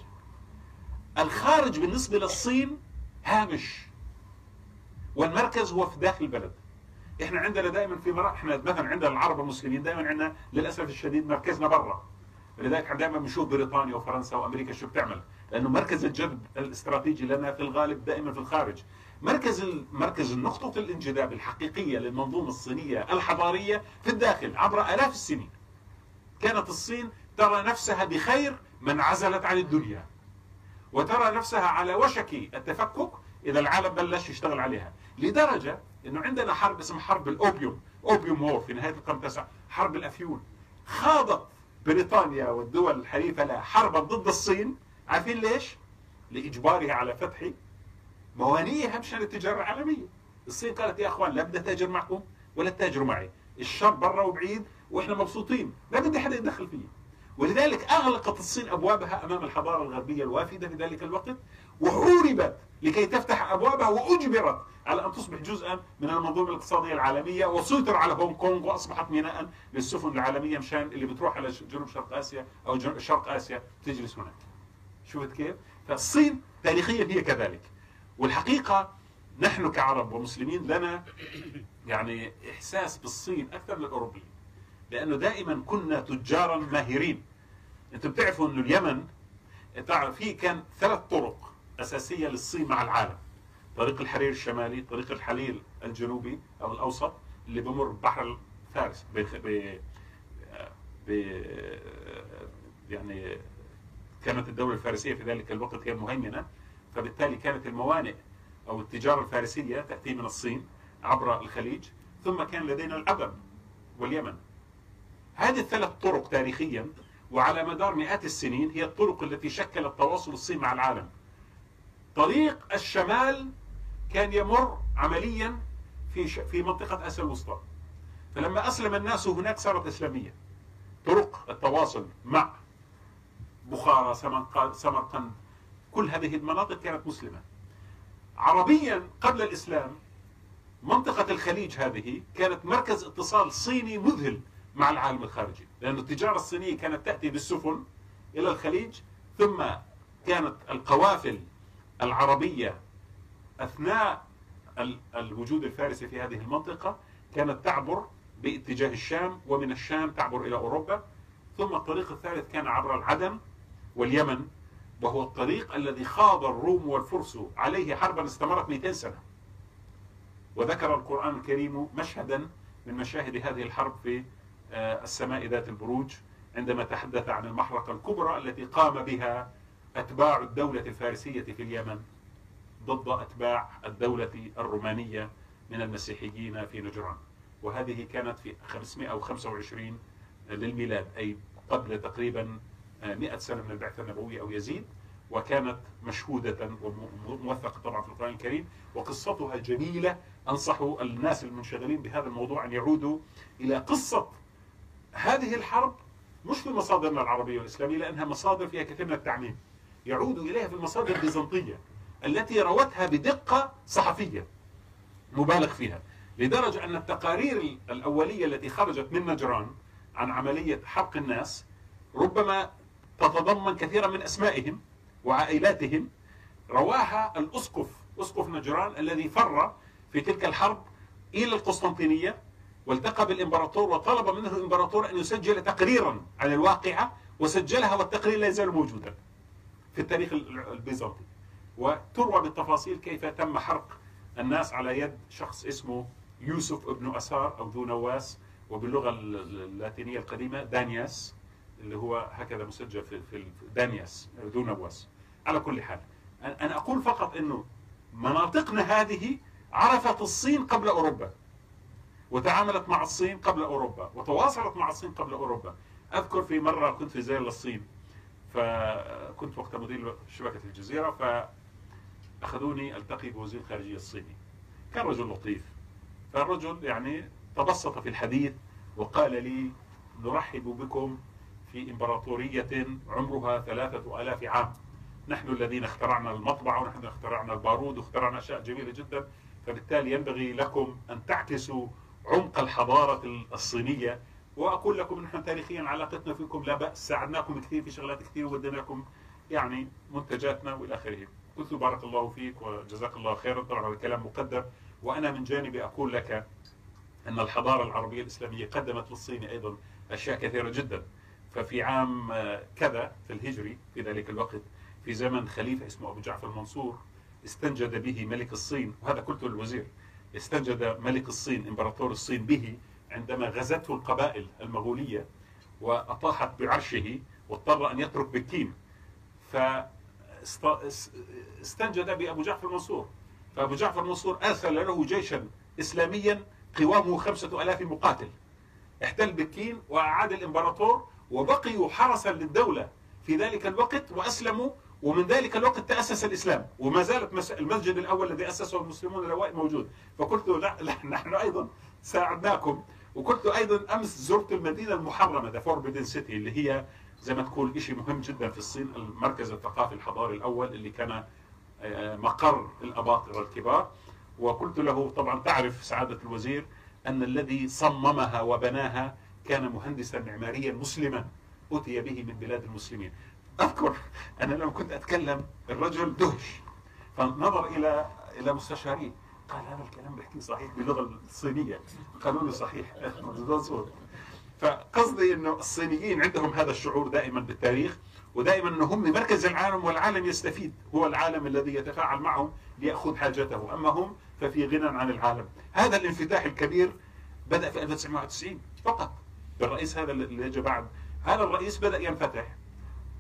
الخارج بالنسبة للصين هامش والمركز هو في داخل البلد. احنا عندنا دائما في مرة، احنا مثلا عندنا العرب المسلمين دائما عندنا للأسف الشديد مركزنا برا، لذلك دائما بنشوف بريطانيا وفرنسا وامريكا شو بتعمل، لانه مركز الجذب الاستراتيجي لنا في الغالب دائما في الخارج. مركز نقطة الانجذاب الحقيقية للمنظومة الصينية الحضارية في الداخل عبر آلاف السنين. كانت الصين ترى نفسها بخير من عزلت عن الدنيا، وترى نفسها على وشك التفكك إذا العالم بلش يشتغل عليها، لدرجة إنه عندنا حرب اسمها حرب الأوبيوم، أوبيوم وور، في نهاية القرن التاسع، حرب الأفيون. خاضت بريطانيا والدول الحليفة لها حربا ضد الصين، عارفين ليش؟ لإجبارها على فتح موانئها مشان التجارة العالمية. الصين قالت يا إخوان لا بدي أتاجر معكم ولا تتاجروا معي، الشر برا وبعيد وإحنا مبسوطين، لا بدي حدا يتدخل فيه. ولذلك أغلقت الصين أبوابها أمام الحضارة الغربية الوافدة في ذلك الوقت، وحوربت لكي تفتح أبوابها، وأجبرت على أن تصبح جزءا من المنظومة الاقتصادية العالمية، وسيطر على هونغ كونغ وأصبحت ميناء للسفن العالمية، مشان اللي بتروح على جنوب شرق آسيا أو شرق آسيا بتجلس هناك. شفت كيف؟ فالصين تاريخيا هي كذلك. والحقيقة نحن كعرب ومسلمين لنا يعني إحساس بالصين أكثر من الأوروبيين، لأنه دائما كنا تجارا ماهرين. أنتم بتعرفوا أنه اليمن فيه كان 3 طرق أساسية للصين مع العالم، طريق الحرير الشمالي، طريق الحليل الجنوبي أو الأوسط اللي بمر بحر الفارس يعني كانت الدولة الفارسية في ذلك الوقت هي مهيمنة، فبالتالي كانت الموانئ أو التجارة الفارسية تأتي من الصين عبر الخليج، ثم كان لدينا العدن واليمن. هذه 3 طرق تاريخيا وعلى مدار مئات السنين هي الطرق التي شكلت تواصل الصين مع العالم. طريق الشمال كان يمر عمليا في منطقة آسيا الوسطى، فلما أسلم الناس هناك صارت إسلامية. طرق التواصل مع بخارى، سمرقند، كل هذه المناطق كانت مسلمة. عربيا قبل الإسلام منطقة الخليج هذه كانت مركز اتصال صيني مذهل مع العالم الخارجي، لأن التجارة الصينية كانت تأتي بالسفن إلى الخليج، ثم كانت القوافل العربية أثناء الوجود الفارسي في هذه المنطقة كانت تعبر باتجاه الشام، ومن الشام تعبر إلى أوروبا. ثم الطريق الثالث كان عبر العدن واليمن، وهو الطريق الذي خاض الروم والفرس عليه حربا استمرت 200 سنة. وذكر القرآن الكريم مشهدا من مشاهد هذه الحرب في السماء ذات البروج، عندما تحدث عن المحرقة الكبرى التي قام بها أتباع الدولة الفارسية في اليمن ضد أتباع الدولة الرومانية من المسيحيين في نجران، وهذه كانت في 525 للميلاد، أي قبل تقريبا 100 سنة من البعثة النبوية أو يزيد، وكانت مشهودة وموثقة طبعا في القرآن الكريم، وقصتها جميلة. أنصح الناس المنشغلين بهذا الموضوع أن يعودوا إلى قصة هذه الحرب، مش في مصادرنا العربية والإسلامية لأنها مصادر فيها كثير من التعميم، يعودوا إليها في المصادر البيزنطية التي روتها بدقة صحفية مبالغ فيها، لدرجة أن التقارير الأولية التي خرجت من نجران عن عملية حرق الناس ربما تتضمن كثيرا من أسمائهم وعائلاتهم، رواها الأسقف، أسقف نجران الذي فر في تلك الحرب إلى القسطنطينية والتقى بالإمبراطور، وطلب منه الإمبراطور أن يسجل تقريرا عن الواقعة، وسجلها والتقرير لا يزال موجودا في التاريخ البيزنطي، وتروى بالتفاصيل كيف تم حرق الناس على يد شخص اسمه يوسف ابن أسار أو ذو نواس، وباللغة اللاتينية القديمة دانياس، اللي هو هكذا مسجل في دانياس ذو نواس. على كل حال أنا أقول فقط أنه مناطقنا هذه عرفت الصين قبل أوروبا، وتعاملت مع الصين قبل أوروبا، وتواصلت مع الصين قبل أوروبا. أذكر في مرة كنت في زيارة للصين، فكنت وقت مدير شبكة الجزيرة، فأخذوني ألتقي بوزير الخارجية الصيني، كان رجل لطيف فالرجل يعني تبسط في الحديث وقال لي: نرحب بكم في إمبراطورية عمرها 3000 عام، نحن الذين اخترعنا المطبعة ونحن اخترعنا البارود واخترعنا أشياء جميلة جدا، فبالتالي ينبغي لكم أن تعكسوا عمق الحضارة الصينية. وأقول لكم نحن تاريخيا علاقتنا فيكم لا بأس، ساعدناكم كثير في شغلات كثير وودينا لكم يعني منتجاتنا وإلى آخره. قلت بارك الله فيك وجزاك الله خيرا، طبعا الكلام مقدر. وأنا من جانبي أقول لك أن الحضارة العربية الإسلامية قدمت للصين أيضا أشياء كثيرة جدا. ففي عام كذا في الهجري في ذلك الوقت، في زمن خليفة اسمه أبو جعفر المنصور، استنجد به ملك الصين، وهذا قلته للوزير، استنجد ملك الصين إمبراطور الصين به عندما غزته القبائل المغولية وأطاحت بعرشه واضطر أن يترك بكين، فاستنجد بأبو جعفر المنصور. فأبو جعفر المنصور أرسل له جيشا إسلاميا قوامه 5000 مقاتل، احتل بكين وأعاد الإمبراطور، وبقيوا حرسا للدولة في ذلك الوقت وأسلموا، ومن ذلك الوقت تأسس الإسلام، وما زالت المسجد الأول الذي أسسه المسلمون الأوائل موجود. فقلت له لا نحن أيضا ساعدناكم. وقلت أيضا أمس زرت المدينة المحرمة ذا فوربيدن سيتي، اللي هي زي ما تقول شيء مهم جدا في الصين، المركز الثقافي الحضاري الأول اللي كان مقر الأباطرة الكبار. وقلت له طبعا تعرف سعادة الوزير أن الذي صممها وبناها كان مهندسا معماريا مسلما أتي به من بلاد المسلمين. أذكر أنا لما كنت أتكلم الرجل دهش، فنظر إلى مستشاريه قال: هذا الكلام بحكي صحيح باللغة الصينية؟ قالوا لي صحيح. فقصدي أنه الصينيين عندهم هذا الشعور دائما بالتاريخ، ودائما أنه هم مركز العالم والعالم يستفيد، هو العالم الذي يتفاعل معهم ليأخذ حاجته، أما هم ففي غنى عن العالم. هذا الانفتاح الكبير بدأ في 1991 فقط بالرئيس هذا اللي جاء بعد، هذا الرئيس بدأ ينفتح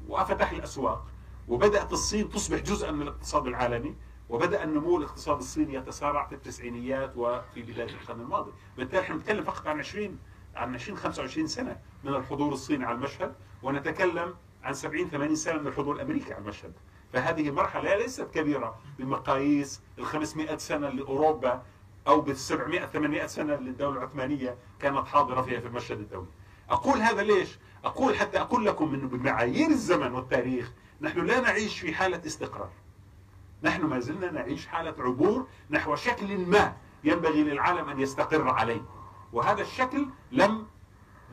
وفتح الأسواق، وبدأت الصين تصبح جزءا من الاقتصاد العالمي، وبدأ النمو الاقتصاد الصيني يتسارع في التسعينيات وفي بداية القرن الماضي. بالتالي احنا بنتكلم فقط عن 25 سنة من الحضور الصيني على المشهد، ونتكلم عن 70-80 سنة من الحضور الأمريكي على المشهد. فهذه مرحلة ليست كبيرة بمقاييس ال 500 سنة لأوروبا أو بال 700-800 سنة للدولة العثمانية كانت حاضرة فيها في المشهد الدولي. أقول هذا ليش؟ أقول حتى أقول لكم أنه بمعايير الزمن والتاريخ نحن لا نعيش في حالة استقرار، نحن ما زلنا نعيش حالة عبور نحو شكل ما ينبغي للعالم أن يستقر عليه، وهذا الشكل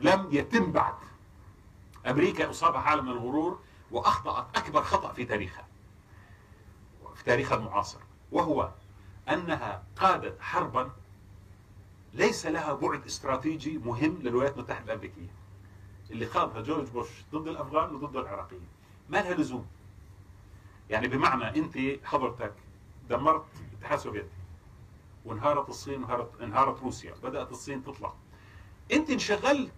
لم يتم بعد. أمريكا أصابها حالة من الغرور وأخطأت أكبر خطأ في تاريخها، في تاريخها المعاصر، وهو أنها قادت حربا ليس لها بعد استراتيجي مهم للولايات المتحدة الأمريكية، اللي خاضها جورج بوش ضد الأفغان وضد العراقيين، ما لها لزوم. يعني بمعنى أنت حضرتك دمرت الاتحاد السوفيتي وانهارت الصين وانهارت روسيا، بدأت الصين تطلع، أنت انشغلت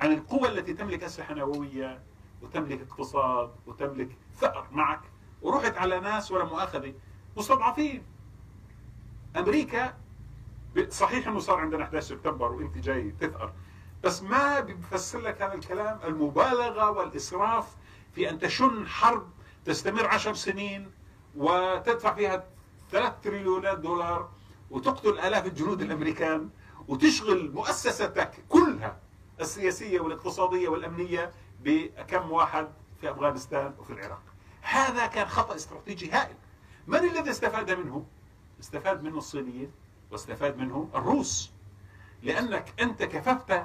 عن القوى التي تملك أسلحة نووية وتملك اقتصاد وتملك ثأر معك، ورحت على ناس ولا مؤاخذة مستضعفين. أمريكا صحيح أنه صار عندنا 11 سبتمبر وأنت جاي تثأر، بس ما بيفسر لك هذا الكلام المبالغة والإسراف في أن تشن حرب تستمر 10 سنين وتدفع فيها 3 تريليونات دولار وتقتل آلاف الجنود الأمريكان وتشغل مؤسستك كلها السياسية والاقتصادية والأمنية بكم واحد في أفغانستان وفي العراق. هذا كان خطأ استراتيجي هائل. من الذي استفاد منه؟ استفاد منه الصينيين واستفاد منه الروس، لأنك أنت كففت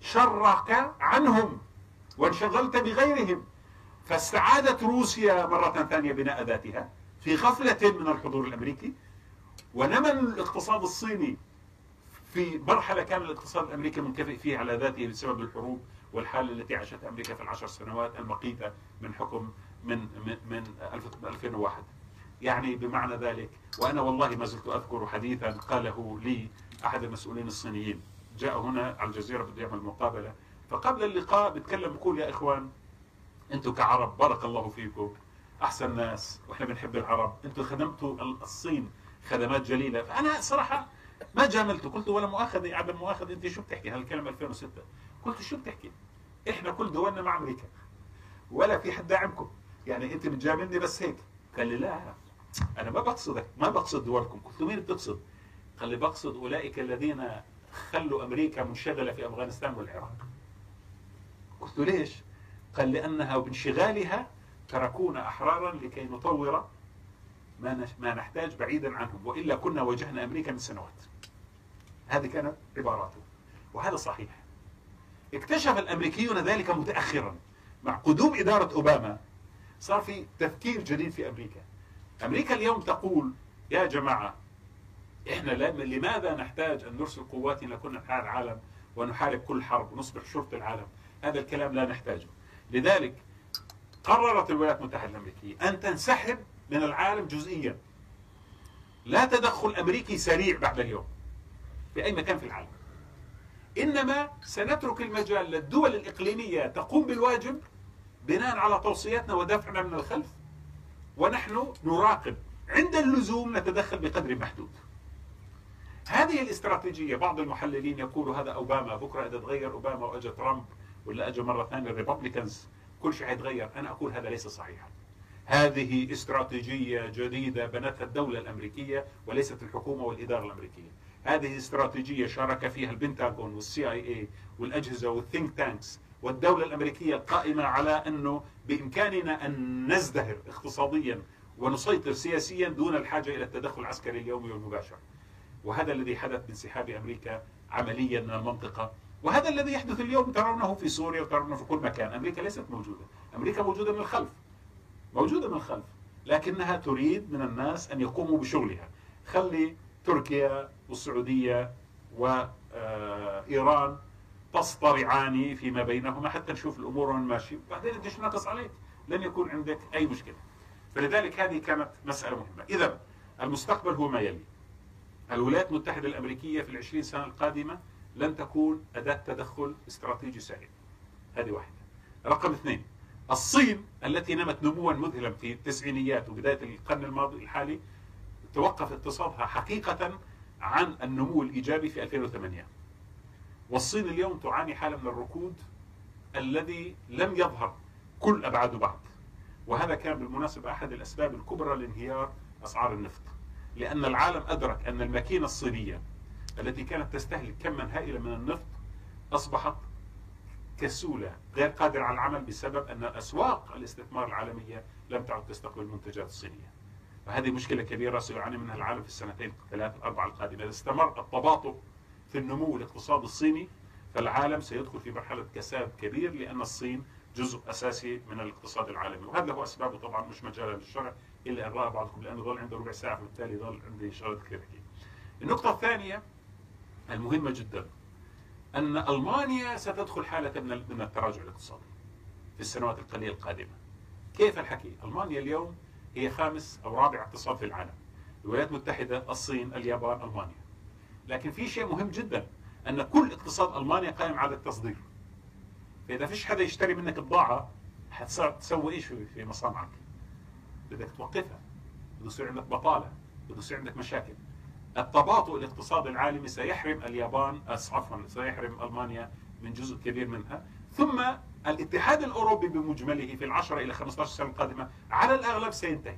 شرك عنهم وانشغلت بغيرهم. فاستعادت روسيا مرة ثانية بناء ذاتها في غفلة من الحضور الأمريكي، ونمى الاقتصاد الصيني في مرحلة كان الاقتصاد الأمريكي منكفئ فيه على ذاته بسبب الحروب والحالة التي عاشتها أمريكا في ال10 سنوات المقيتة من حكم من 2001. يعني بمعنى ذلك، وأنا والله ما زلت أذكر حديثا قاله لي أحد المسؤولين الصينيين، جاء هنا على الجزيرة بده يعمل مقابلة، فقبل اللقاء بتكلم بقول: يا إخوان أنتم كعرب بارك الله فيكم أحسن ناس، وإحنا بنحب العرب، أنتم خدمتوا الصين خدمات جليلة. فأنا صراحة ما جاملته، قلت ولا مؤاخذة عدم مؤاخذة، أنت شو بتحكي هالكلمة 2006، قلت شو بتحكي؟ إحنا كل دولنا مع أمريكا ولا في حد داعمكم، يعني أنت بتجاملني بس هيك؟ قال لي لا أنا ما بقصدك، ما بقصد دولكم. قلت له مين بتقصد؟ قال لي بقصد أولئك الذين خلوا أمريكا منشغلة في أفغانستان والعراق. قلت له ليش؟ قال لأنها بانشغالها تركونا أحرارا لكي نطور ما نحتاج بعيدا عنهم، وإلا كنا واجهنا أمريكا من سنوات. هذه كانت عباراته، وهذا صحيح. اكتشف الأمريكيون ذلك متأخرا. مع قدوم إدارة أوباما صار في تفكير جديد في أمريكا. أمريكا اليوم تقول يا جماعة إحنا لماذا نحتاج أن نرسل قواتنا لكنا نحارب العالم ونحارب كل حرب ونصبح شرطة العالم؟ هذا الكلام لا نحتاجه. لذلك قررت الولايات المتحدة الأمريكية أن تنسحب من العالم جزئيا. لا تدخل أمريكي سريع بعد اليوم في أي مكان في العالم، إنما سنترك المجال للدول الإقليمية تقوم بالواجب بناء على توصياتنا ودفعنا من الخلف، ونحن نراقب، عند اللزوم نتدخل بقدر محدود. هذه الاستراتيجية بعض المحللين يقولوا هذا أوباما، بكرة إذا تغير أوباما وأجا ترامب ولا أجا مرة ثانية الريببليكنز كل شيء هيتغير. أنا أقول هذا ليس صحيحا. هذه استراتيجية جديدة بنتها الدولة الأمريكية وليست الحكومة والإدارة الأمريكية. هذه استراتيجية شارك فيها البنتاغون والسي اي اي والأجهزة والثينك تانكس، والدولة الأمريكية قائمة على أنه بإمكاننا أن نزدهر اقتصاديا ونسيطر سياسيا دون الحاجة إلى التدخل العسكري اليومي والمباشر. وهذا الذي حدث بانسحاب أمريكا عمليا من المنطقة، وهذا الذي يحدث اليوم ترونه في سوريا وترونه في كل مكان. أمريكا ليست موجودة، أمريكا موجودة من الخلف، موجودة من الخلف، لكنها تريد من الناس أن يقوموا بشغلها. خلي تركيا والسعودية وإيران تصطرعان فيما بينهما حتى نشوف الأمور وين ماشية، وبعدين قديش ناقص عليك، لن يكون عندك أي مشكلة. فلذلك هذه كانت مسألة مهمة. إذا المستقبل هو ما يلي: الولايات المتحدة الأمريكية في ال20 سنة القادمة لن تكون أداة تدخل استراتيجي سريع. هذه واحدة. رقم اثنين، الصين التي نمت نموا مذهلا في التسعينيات وبداية القرن الماضي الحالي توقف اقتصادها حقيقة عن النمو الإيجابي في 2008، والصين اليوم تعاني حالة من الركود الذي لم يظهر كل أبعاده بعد. وهذا كان بالمناسبة أحد الأسباب الكبرى لانهيار أسعار النفط، لأن العالم أدرك أن الماكينة الصينية التي كانت تستهلك كما هائلا من النفط أصبحت كسولة غير قادرة على العمل بسبب أن أسواق الاستثمار العالمية لم تعد تستقبل المنتجات الصينية. وهذه مشكلة كبيرة سيعاني منها العالم في السنتين الثلاث الأربع القادمة. إذا استمر التباطؤ في النمو الاقتصادي الصيني فالعالم سيدخل في مرحلة كساد كبير، لأن الصين جزء أساسي من الاقتصاد العالمي. وهذا هو أسبابه، طبعا مش مجالا للشرح إلا أن رأى بعضكم لأنه ظل عنده ربع ساعة، وبالتالي ظل عندي شغلات كثيرة. النقطة الثانية المهمة جدا أن ألمانيا ستدخل حالة من التراجع الاقتصادي في السنوات القليلة القادمة. كيف الحكي؟ ألمانيا اليوم هي خامس أو رابع اقتصاد في العالم، الولايات المتحدة، الصين، اليابان، ألمانيا. لكن في شيء مهم جدا، أن كل اقتصاد ألمانيا قائم على التصدير. فإذا فيش حدا يشتري منك بضاعة حتصير تسوي إيش في مصانعك؟ بدك توقفها، بده يصير عندك بطالة، بده يصير عندك مشاكل. التباطؤ الاقتصادي العالمي سيحرم اليابان، عفوا سيحرم ألمانيا من جزء كبير منها، ثم الاتحاد الأوروبي بمجمله في 10 إلى 15 سنة القادمة على الأغلب سينتهي.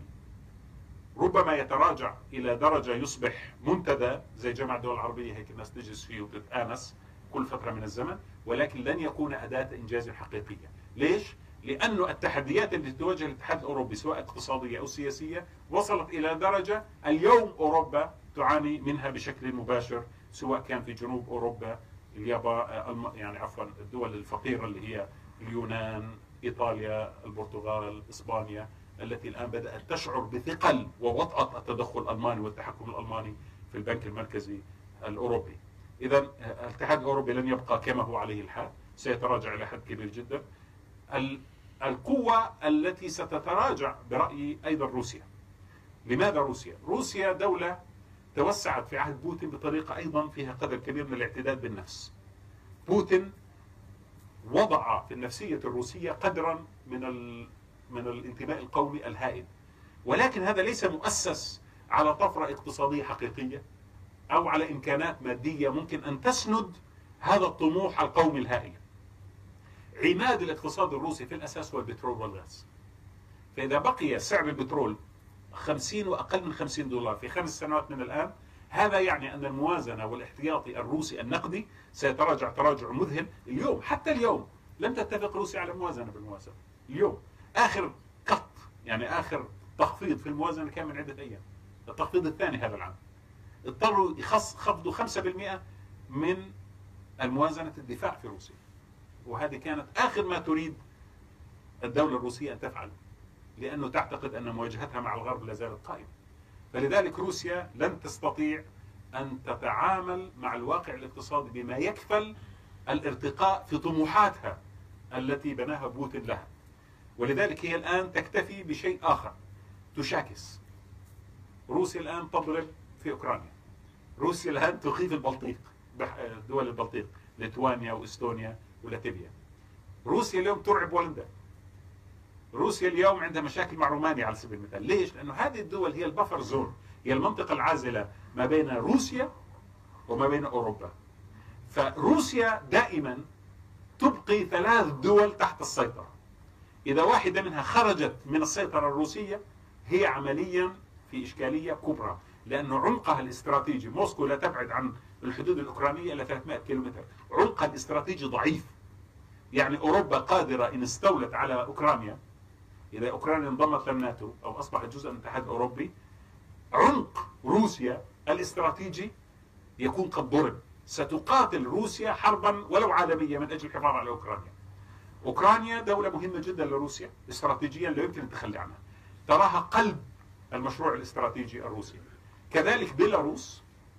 ربما يتراجع إلى درجة يصبح منتدى زي جامعة الدول العربية، هيك الناس تجلس فيه وتتآنس كل فترة من الزمن، ولكن لن يكون أداة إنجاز حقيقية. ليش؟ لأن التحديات التي تواجه الاتحاد الأوروبي سواء اقتصادية أو سياسية وصلت إلى درجة اليوم أوروبا تعاني منها بشكل مباشر، سواء كان في جنوب أوروبا، اليابان، يعني عفوا الدول الفقيرة اللي هي اليونان، إيطاليا، البرتغال، إسبانيا، التي الآن بدأت تشعر بثقل ووطأة التدخل الألماني والتحكم الألماني في البنك المركزي الأوروبي. إذا الاتحاد الأوروبي لن يبقى كما هو عليه الحال، سيتراجع إلى حد كبير جدا. القوة التي ستتراجع برأيي أيضا روسيا. لماذا روسيا؟ روسيا دولة توسعت في عهد بوتين بطريقة أيضا فيها قدر كبير من الاعتداد بالنفس. بوتين وضع في النفسية الروسية قدرا من الانتماء القومي الهائل، ولكن هذا ليس مؤسس على طفرة اقتصادية حقيقية أو على إمكانات مادية ممكن أن تسند هذا الطموح القومي الهائل. عماد الاقتصاد الروسي في الأساس هو البترول والغاز. فإذا بقي سعر البترول 50 وأقل من $50 في 5 سنوات من الآن، هذا يعني أن الموازنة والاحتياطي الروسي النقدي سيتراجع تراجع مذهل. اليوم حتى اليوم لم تتفق روسيا على موازنة بالموازنة. اليوم آخر قط يعني آخر تخفيض في الموازنة كان من عدة أيام، التخفيض الثاني هذا العام. اضطروا خفضوا 5% من الموازنة الدفاع في روسيا، وهذه كانت آخر ما تريد الدولة الروسية أن تفعل، لأنه تعتقد أن مواجهتها مع الغرب لا زالت قائمة. فلذلك روسيا لن تستطيع أن تتعامل مع الواقع الاقتصادي بما يكفل الارتقاء في طموحاتها التي بناها بوتين لها. ولذلك هي الآن تكتفي بشيء آخر، تشاكس. روسيا الآن تضرب في أوكرانيا، روسيا الآن تخيف البلطيق، دول البلطيق ليتوانيا وإستونيا ولاتفيا. روسيا اليوم ترعب هولندا. روسيا اليوم عندها مشاكل مع رومانيا على سبيل المثال. ليش؟ لأنه هذه الدول هي البفر زون، هي المنطقة العازلة ما بين روسيا وما بين أوروبا. فروسيا دائما تبقي ثلاث دول تحت السيطرة، إذا واحدة منها خرجت من السيطرة الروسية هي عمليا في إشكالية كبرى، لأنه عمقها الاستراتيجي، موسكو لا تبعد عن الحدود الأوكرانية إلى 300 كيلومتر، عمقها الاستراتيجي ضعيف. يعني أوروبا قادرة إن استولت على أوكرانيا، إذا أوكرانيا انضمت للناتو أو أصبحت جزء من الاتحاد الأوروبي، عمق روسيا الاستراتيجي يكون قد ضرب. ستقاتل روسيا حربا ولو عالمية من أجل الحفاظ على أوكرانيا. أوكرانيا دولة مهمة جدا لروسيا استراتيجيا، لا يمكن التخلي عنها، تراها قلب المشروع الاستراتيجي الروسي. كذلك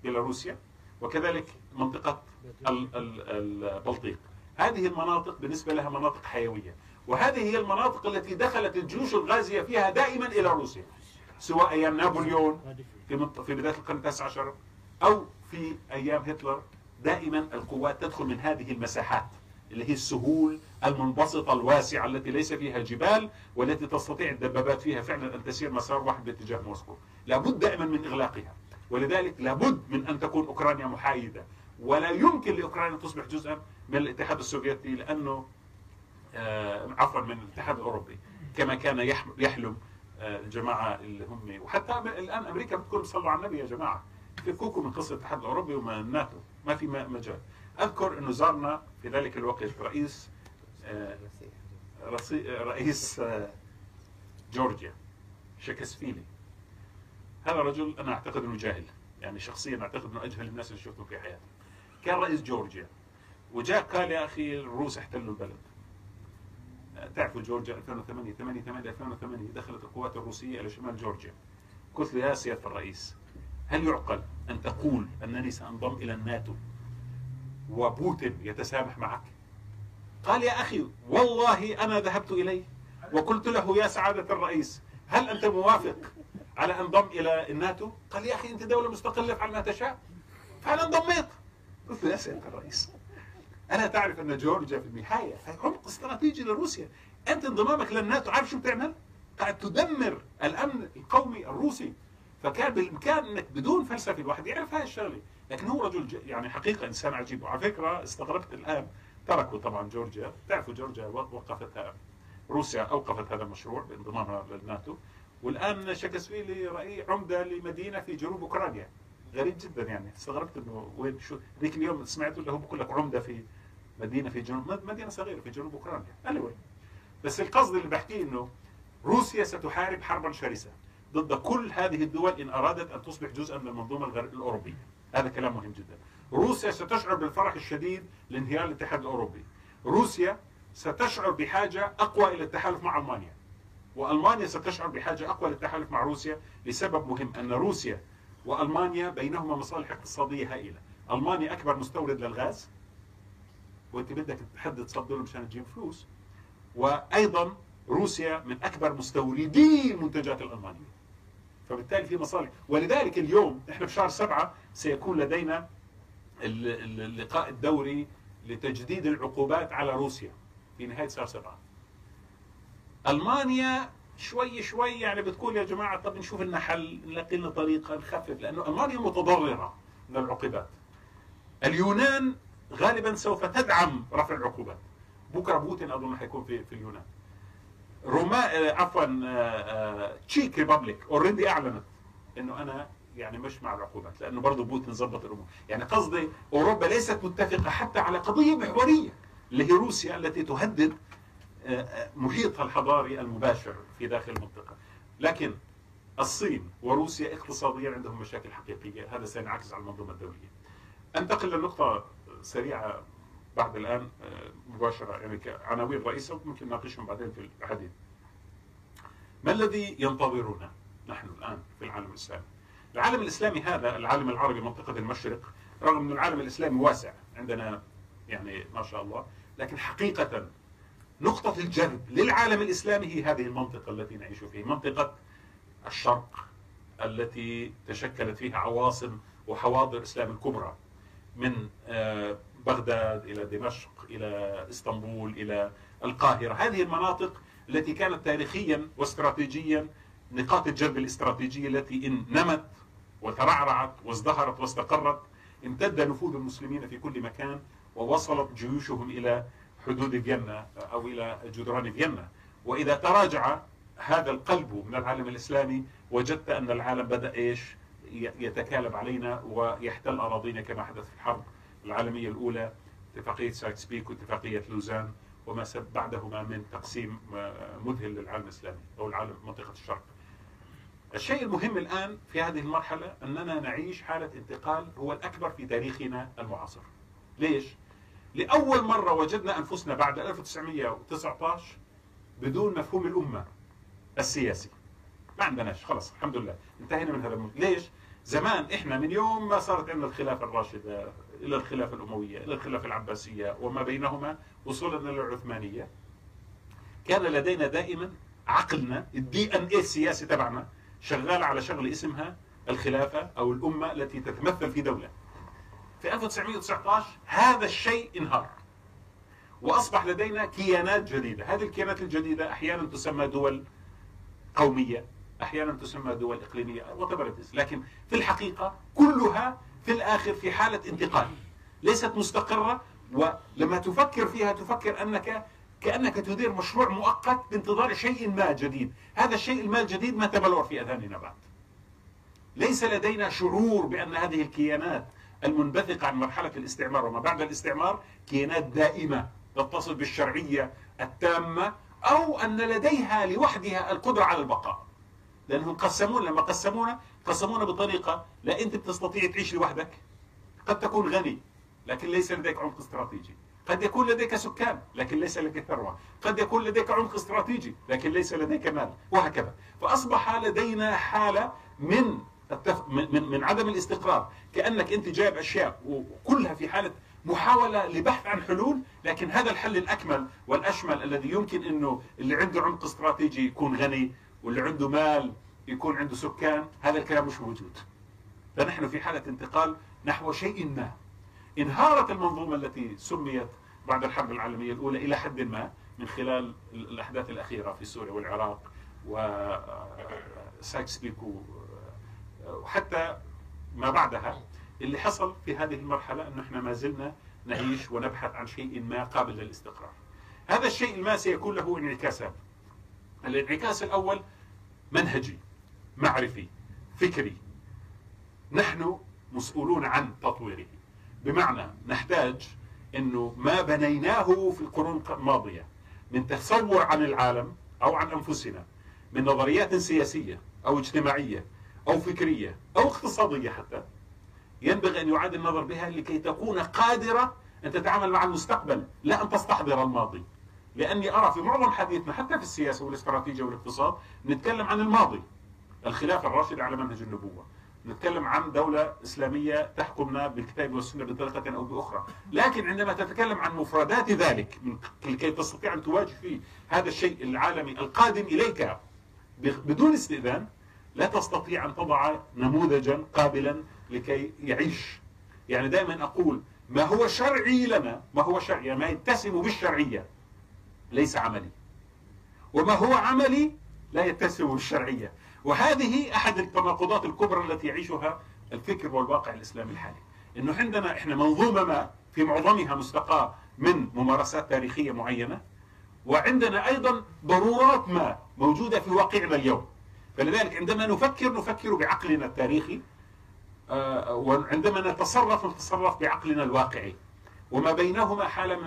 بيلاروسيا، وكذلك منطقة البلطيق. هذه المناطق بالنسبة لها مناطق حيوية، وهذه هي المناطق التي دخلت الجيوش الغازية فيها دائما إلى روسيا، سواء أيام نابليون في بداية القرن التاسع عشر أو في أيام هتلر. دائما القوات تدخل من هذه المساحات اللي هي السهول المنبسطة الواسعة التي ليس فيها جبال، والتي تستطيع الدبابات فيها فعلا أن تسير مسار واحد باتجاه موسكو. لابد دائما من إغلاقها، ولذلك لابد من أن تكون أوكرانيا محايدة، ولا يمكن لأوكرانيا تصبح جزءا من الاتحاد السوفيتي، لأنه عفوا من الاتحاد الأوروبي، كما كان يحلم الجماعة اللي هم. وحتى الآن أمريكا بتقول صلوا على النبي يا جماعة، فكوكو من قصة الاتحاد الأوروبي وما الناتو، ما في مجال. أذكر أنه زارنا في ذلك الوقت رئيس جورجيا شاكاسفيني. هذا رجل أنا أعتقد أنه جاهل، يعني شخصيا أعتقد أنه أجهل الناس اللي شفتهم في حياتي. كان رئيس جورجيا، وجاء قال يا أخي الروس احتلوا البلد. تعرفوا جورجيا 2008 دخلت القوات الروسية إلى شمال جورجيا. قلت له يا سيادة الرئيس، هل يعقل أن تقول أنني سأنضم إلى الناتو وبوتين يتسامح معك؟ قال يا أخي والله أنا ذهبت إليه وقلت له يا سعادة الرئيس هل أنت موافق على أنضم إلى الناتو؟ قال يا أخي أنت دولة مستقلة فعل ما تشاء. فأنا انضميت. قلت له يا سيادة الرئيس، أنا تعرف أن جورجيا في النهاية عمق استراتيجي لروسيا، أنت انضمامك للناتو عارف شو بتعمل؟ قاعد تدمر الأمن القومي الروسي. فكان بالإمكان أنك بدون فلسفة الواحد يعرف هاي الشغلة، لكن هو رجل يعني حقيقة إنسان عجيب. وعلى فكرة استغربت الآن تركوا طبعا جورجيا، تعرفوا جورجيا وقفتها روسيا، أوقفت هذا المشروع بانضمامها للناتو، والآن شاكاسفيلي رئيس عمدة لمدينة في جنوب أوكرانيا. غريب جدا يعني، استغربت انه وين شو ذيك اليوم سمعته اللي هو بقول لك عمده في مدينه في جنوب، مدينه صغيره في جنوب اوكرانيا. anyway. بس القصد اللي بحكيه انه روسيا ستحارب حربا شرسه ضد كل هذه الدول ان ارادت ان تصبح جزءا من المنظومه الاوروبيه. هذا كلام مهم جدا. روسيا ستشعر بالفرح الشديد لانهيار الاتحاد الاوروبي. روسيا ستشعر بحاجه اقوى الى التحالف مع المانيا، والمانيا ستشعر بحاجه اقوى للتحالف مع روسيا لسبب مهم، ان روسيا وألمانيا بينهما مصالح اقتصادية هائلة. ألمانيا أكبر مستورد للغاز، وأنت بدك تحدد صدوله مشان تجيب فلوس، وأيضا روسيا من أكبر مستوردي المنتجات الألمانية، فبالتالي في مصالح. ولذلك اليوم إحنا في شهر 7 سيكون لدينا اللقاء الدوري لتجديد العقوبات على روسيا في نهاية شهر 7. ألمانيا شوي شوي يعني بتقول يا جماعة طب نشوف لنا حل، نلاقي لنا طريقة نخفف، لأنه ألمانيا متضررة من العقوبات. اليونان غالبا سوف تدعم رفع العقوبات. بكرة بوتين أظن حيكون في اليونان. روما عفوا تشيك ريبابليك اوريدي أعلنت إنه أنا يعني مش مع العقوبات، لأنه برضه بوتين ظبط الأمور. يعني قصدي أوروبا ليست متفقة حتى على قضية محورية اللي هي روسيا التي تهدد محيطها الحضاري المباشر في داخل المنطقة. لكن الصين وروسيا اقتصاديا عندهم مشاكل حقيقية، هذا سينعكس على المنظومة الدولية. أنتقل لنقطة سريعة بعد الآن مباشرة، يعني كعناوين رئيسة ممكن نناقشهم بعدين في الحديث. ما الذي ينتظرنا نحن الآن في العالم الإسلامي؟ العالم الإسلامي هذا، العالم العربي منطقة المشرق، رغم أن العالم الإسلامي واسع عندنا يعني ما شاء الله، لكن حقيقة نقطة الجذب للعالم الإسلامي هي هذه المنطقة التي نعيش فيها، منطقة الشرق التي تشكلت فيها عواصم وحواضر إسلام كبرى، من بغداد إلى دمشق إلى إسطنبول إلى القاهرة. هذه المناطق التي كانت تاريخيا واستراتيجيا نقاط الجذب الاستراتيجية التي إن نمت وترعرعت وازدهرت واستقرت امتد نفوذ المسلمين في كل مكان، ووصلت جيوشهم إلى حدود فيينا أو إلى جدران فيينا. وإذا تراجع هذا القلب من العالم الإسلامي وجدت أن العالم بدأ إيش يتكالب علينا ويحتل أراضينا، كما حدث في الحرب العالمية الأولى، اتفاقية ساكس بيكو واتفاقية لوزان وما بعدهما من تقسيم مذهل للعالم الإسلامي أو العالم منطقة الشرق. الشيء المهم الآن في هذه المرحلة أننا نعيش حالة انتقال هو الأكبر في تاريخنا المعاصر. ليش؟ لأول مرة وجدنا أنفسنا بعد 1919 بدون مفهوم الأمة السياسي. ما عندناش، خلص الحمد لله انتهينا من هذا الموضوع. ليش؟ زمان إحنا من يوم ما صارت عندنا الخلافة الراشدة إلى الخلافة الأموية إلى الخلافة العباسية وما بينهما وصولا للعثمانية، كان لدينا دائما عقلنا الDNA السياسي تبعنا شغال على شغل اسمها الخلافة أو الأمة التي تتمثل في دولة. في 1919 هذا الشيء انهار وأصبح لدينا كيانات جديدة. هذه الكيانات الجديدة أحيانا تسمى دول قومية، أحيانا تسمى دول إقليمية، لكن في الحقيقة كلها في الآخر في حالة انتقال ليست مستقرة. ولما تفكر فيها تفكر أنك كأنك تدير مشروع مؤقت بانتظار شيء ما جديد. هذا الشيء ما الجديد ما تبلور في أذهاننا بعد. ليس لدينا شعور بأن هذه الكيانات المنبثقة عن مرحلة الاستعمار وما بعد الاستعمار كيانات دائمة تتصل بالشرعية التامة، أو أن لديها لوحدها القدرة على البقاء. لأنهم قسمونا، لما قسمونا بطريقة لا أنت بتستطيع تعيش لوحدك، قد تكون غني لكن ليس لديك عمق استراتيجي، قد يكون لديك سكان لكن ليس لديك ثروة، قد يكون لديك عمق استراتيجي لكن ليس لديك مال، وهكذا. فأصبح لدينا حالة من عدم الاستقرار، كأنك أنت جايب أشياء وكلها في حالة محاولة لبحث عن حلول، لكن هذا الحل الأكمل والأشمل الذي يمكن أنه اللي عنده عمق استراتيجي يكون غني واللي عنده مال يكون عنده سكان، هذا الكلام مش موجود. فنحن في حالة انتقال نحو شيء ما. انهارت المنظومة التي سميت بعد الحرب العالمية الأولى إلى حد ما من خلال الأحداث الأخيرة في سوريا والعراق وساكس بيكو وحتى ما بعدها. اللي حصل في هذه المرحلة أنه احنا ما زلنا نعيش ونبحث عن شيء ما قابل للاستقرار. هذا الشيء ما سيكون له انعكاسات. الانعكاس الأول منهجي، معرفي، فكري. نحن مسؤولون عن تطويره، بمعنى نحتاج أنه ما بنيناه في القرون الماضية من تصور عن العالم أو عن أنفسنا، من نظريات سياسية أو اجتماعية أو فكرية أو اقتصادية حتى، ينبغي أن يعاد النظر بها لكي تكون قادرة أن تتعامل مع المستقبل، لا أن تستحضر الماضي. لأني أرى في معظم حديثنا حتى في السياسة والاستراتيجية والاقتصاد نتكلم عن الماضي، الخلافة الراشدة على منهج النبوة، نتكلم عن دولة إسلامية تحكمنا بالكتاب والسنة بطريقة أو بأخرى. لكن عندما تتكلم عن مفردات ذلك لكي تستطيع أن تواجه فيه هذا الشيء العالمي القادم إليك بدون استئذان، لا تستطيع أن تضع نموذجا قابلا لكي يعيش. يعني دائما أقول ما هو شرعي لنا، ما هو شرعي ما يتسم بالشرعية ليس عملي، وما هو عملي لا يتسم بالشرعية. وهذه أحد التناقضات الكبرى التي يعيشها الفكر والواقع الإسلامي الحالي، إنه عندنا إحنا منظومة ما في معظمها مستقاة من ممارسات تاريخية معينة، وعندنا أيضا ضرورات ما موجودة في واقعنا اليوم. فلذلك عندما نفكر بعقلنا التاريخي وعندما نتصرف نتصرف بعقلنا الواقعي، وما بينهما حالة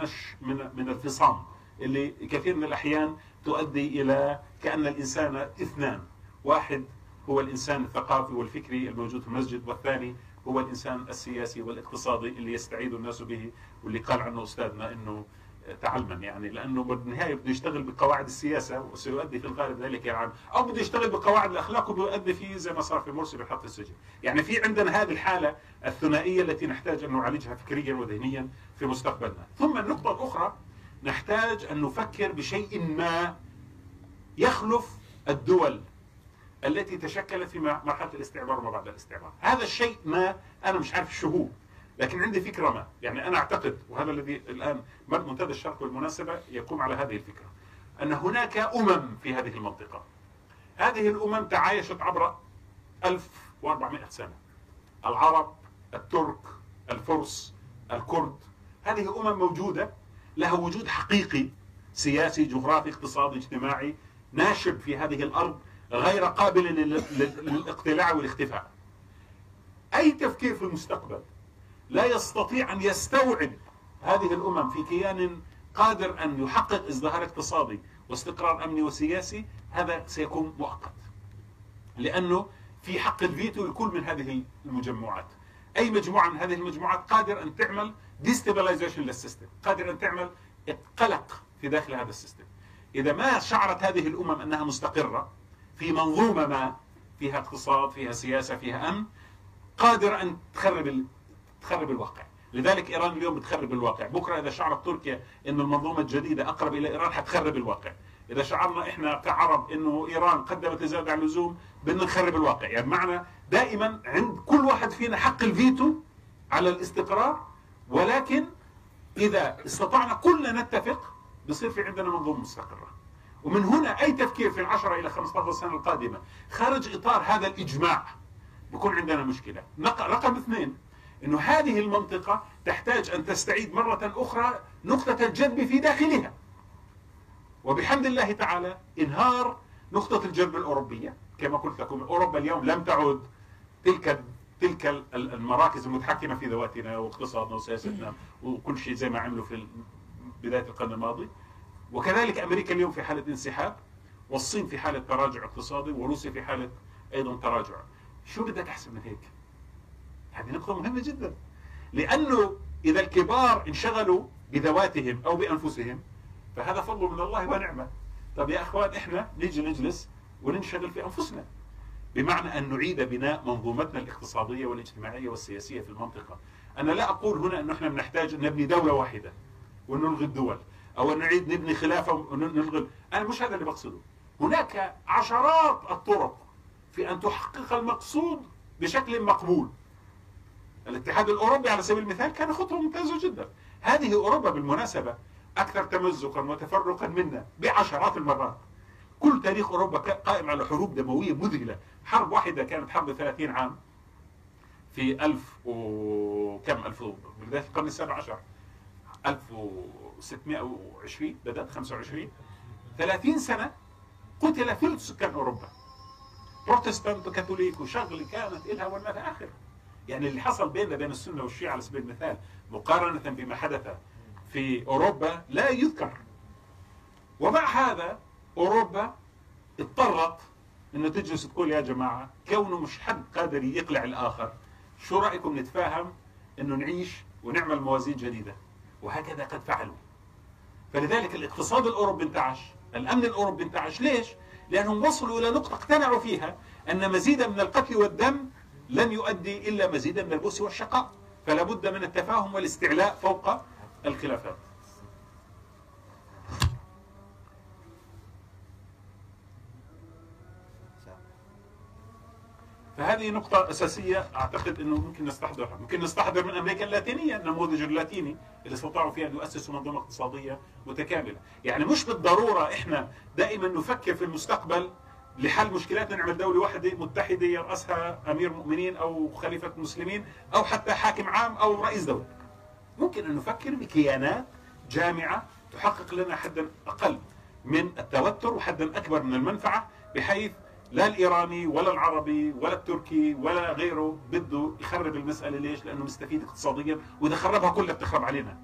من الفصام اللي كثير من الأحيان تؤدي إلى كأن الإنسان اثنان، واحد هو الإنسان الثقافي والفكري الموجود في المسجد، والثاني هو الإنسان السياسي والاقتصادي اللي يستعيد الناس به، واللي قال عنه أستاذنا إنه تعلما يعني، لأنه بالنهاية بده يشتغل بقواعد السياسة وسيؤدي في الغالب ذلك العام، أو بده يشتغل بقواعد الأخلاق وبيؤدي فيه زي ما صار في مرسي بحط السجن. يعني في عندنا هذه الحالة الثنائية التي نحتاج أن نعالجها فكريا وذهنيا في مستقبلنا. ثم النقطة الأخرى، نحتاج أن نفكر بشيء ما يخلف الدول التي تشكلت في مرحلة الاستعمار وما بعد الاستعمار. هذا الشيء ما أنا مش عارف شو هو، لكن عندي فكرة ما، يعني أنا أعتقد، وهذا الذي الآن منتدى الشرق بالمناسبة يقوم على هذه الفكرة، أن هناك أمم في هذه المنطقة. هذه الأمم تعايشت عبر 1400 سنة. العرب، الترك، الفرس، الكرد، هذه أمم موجودة لها وجود حقيقي سياسي، جغرافي، اقتصادي، اجتماعي ناشب في هذه الأرض، غير قابل للاقتلاع والاختفاء. أي تفكير في المستقبل لا يستطيع أن يستوعب هذه الأمم في كيان قادر أن يحقق ازدهار اقتصادي واستقرار أمني وسياسي، هذا سيكون مؤقت، لأنه في حق الفيتو لكل من هذه المجموعات. أي مجموعة من هذه المجموعات قادر أن تعمل ديستابلايزيشن للسيستم، قادر أن تعمل قلق في داخل هذا السيستم. إذا ما شعرت هذه الأمم أنها مستقرة في منظومة ما فيها اقتصاد، فيها سياسة، فيها أمن، قادر أن تخرب الواقع. لذلك إيران اليوم بتخرب الواقع. بكرة إذا شعرت تركيا أن المنظومة الجديدة أقرب إلى إيران حتخرب الواقع. إذا شعرنا إحنا كعرب أنه إيران قدمت زيادة عن اللزوم، بدنا نخرب الواقع. يعني معنى دائما عند كل واحد فينا حق الفيتو على الاستقرار، ولكن إذا استطعنا كلنا نتفق بصير في عندنا منظومة مستقرة. ومن هنا أي تفكير في 10 إلى 15 سنة القادمة خارج إطار هذا الإجماع بكون عندنا مشكلة. رقم 2، أنه هذه المنطقة تحتاج أن تستعيد مرة أخرى نقطة الجذب في داخلها. وبحمد الله تعالى انهار نقطة الجذب الأوروبية. كما قلت لكم، أوروبا اليوم لم تعد تلك المراكز المتحكمة في ذواتنا واقتصادنا وسياستنا وكل شيء زي ما عملوا في بداية القرن الماضي. وكذلك أمريكا اليوم في حالة انسحاب، والصين في حالة تراجع اقتصادي، وروسيا في حالة أيضا تراجع. شو بدك أحسن من هيك؟ هذه نقطة مهمة جدا، لأنه إذا الكبار انشغلوا بذواتهم أو بأنفسهم فهذا فضل من الله ونعمة. طب يا أخوان، إحنا نيجي نجلس وننشغل في أنفسنا، بمعنى أن نعيد بناء منظومتنا الاقتصادية والاجتماعية والسياسية في المنطقة. أنا لا أقول هنا أنه إحنا بنحتاج أن نبني دولة واحدة ونلغي الدول، أو أن نعيد نبني خلافة ونلغي، أنا مش هذا اللي بقصده. هناك عشرات الطرق في أن تحقق المقصود بشكل مقبول. الاتحاد الأوروبي على سبيل المثال كان خطوة ممتازة جدا. هذه أوروبا بالمناسبة أكثر تمزقا وتفرقا منا بعشرات المرات. كل تاريخ أوروبا قائم على حروب دموية مذهلة. حرب واحدة كانت حرب 30 عام في 1000 بداية القرن ال17، 1620 بدأت 25، 30 سنة قتل ثلث سكان أوروبا، بروتستانت وكاثوليك وشغل كانت إلها والماذا آخر. يعني اللي حصل بيننا بين السنة والشيعة على سبيل المثال مقارنة بما حدث في أوروبا لا يذكر. ومع هذا أوروبا اضطرت أنه تجلس تقول يا جماعة، كونه مش حد قادر يقلع الآخر، شو رأيكم نتفاهم أنه نعيش ونعمل موازين جديدة؟ وهكذا قد فعلوا. فلذلك الاقتصاد الأوروبي انتعش، الأمن الأوروبي انتعش. ليش؟ لأنهم وصلوا إلى نقطة اقتنعوا فيها أن مزيدا من القتل والدم لن يؤدي إلا مزيدا من البؤس والشقاء، فلا بد من التفاهم والاستعلاء فوق الخلافات. فهذه نقطة أساسية أعتقد أنه ممكن نستحضرها. ممكن نستحضر من أمريكا اللاتينية النموذج اللاتيني اللي استطاعوا فيه أن يؤسسوا منظومة اقتصادية متكاملة. يعني مش بالضرورة إحنا دائما نفكر في المستقبل لحل مشكلاتنا نعمل دولة واحدة متحدة يرأسها أمير مؤمنين أو خليفة مسلمين أو حتى حاكم عام أو رئيس دولة. ممكن أن نفكر بكيانات جامعة تحقق لنا حدا أقل من التوتر وحدا أكبر من المنفعة، بحيث لا الإيراني ولا العربي ولا التركي ولا غيره بده يخرب المسألة. ليش؟ لأنه مستفيد اقتصاديا، وإذا خربها كلها بتخرب علينا.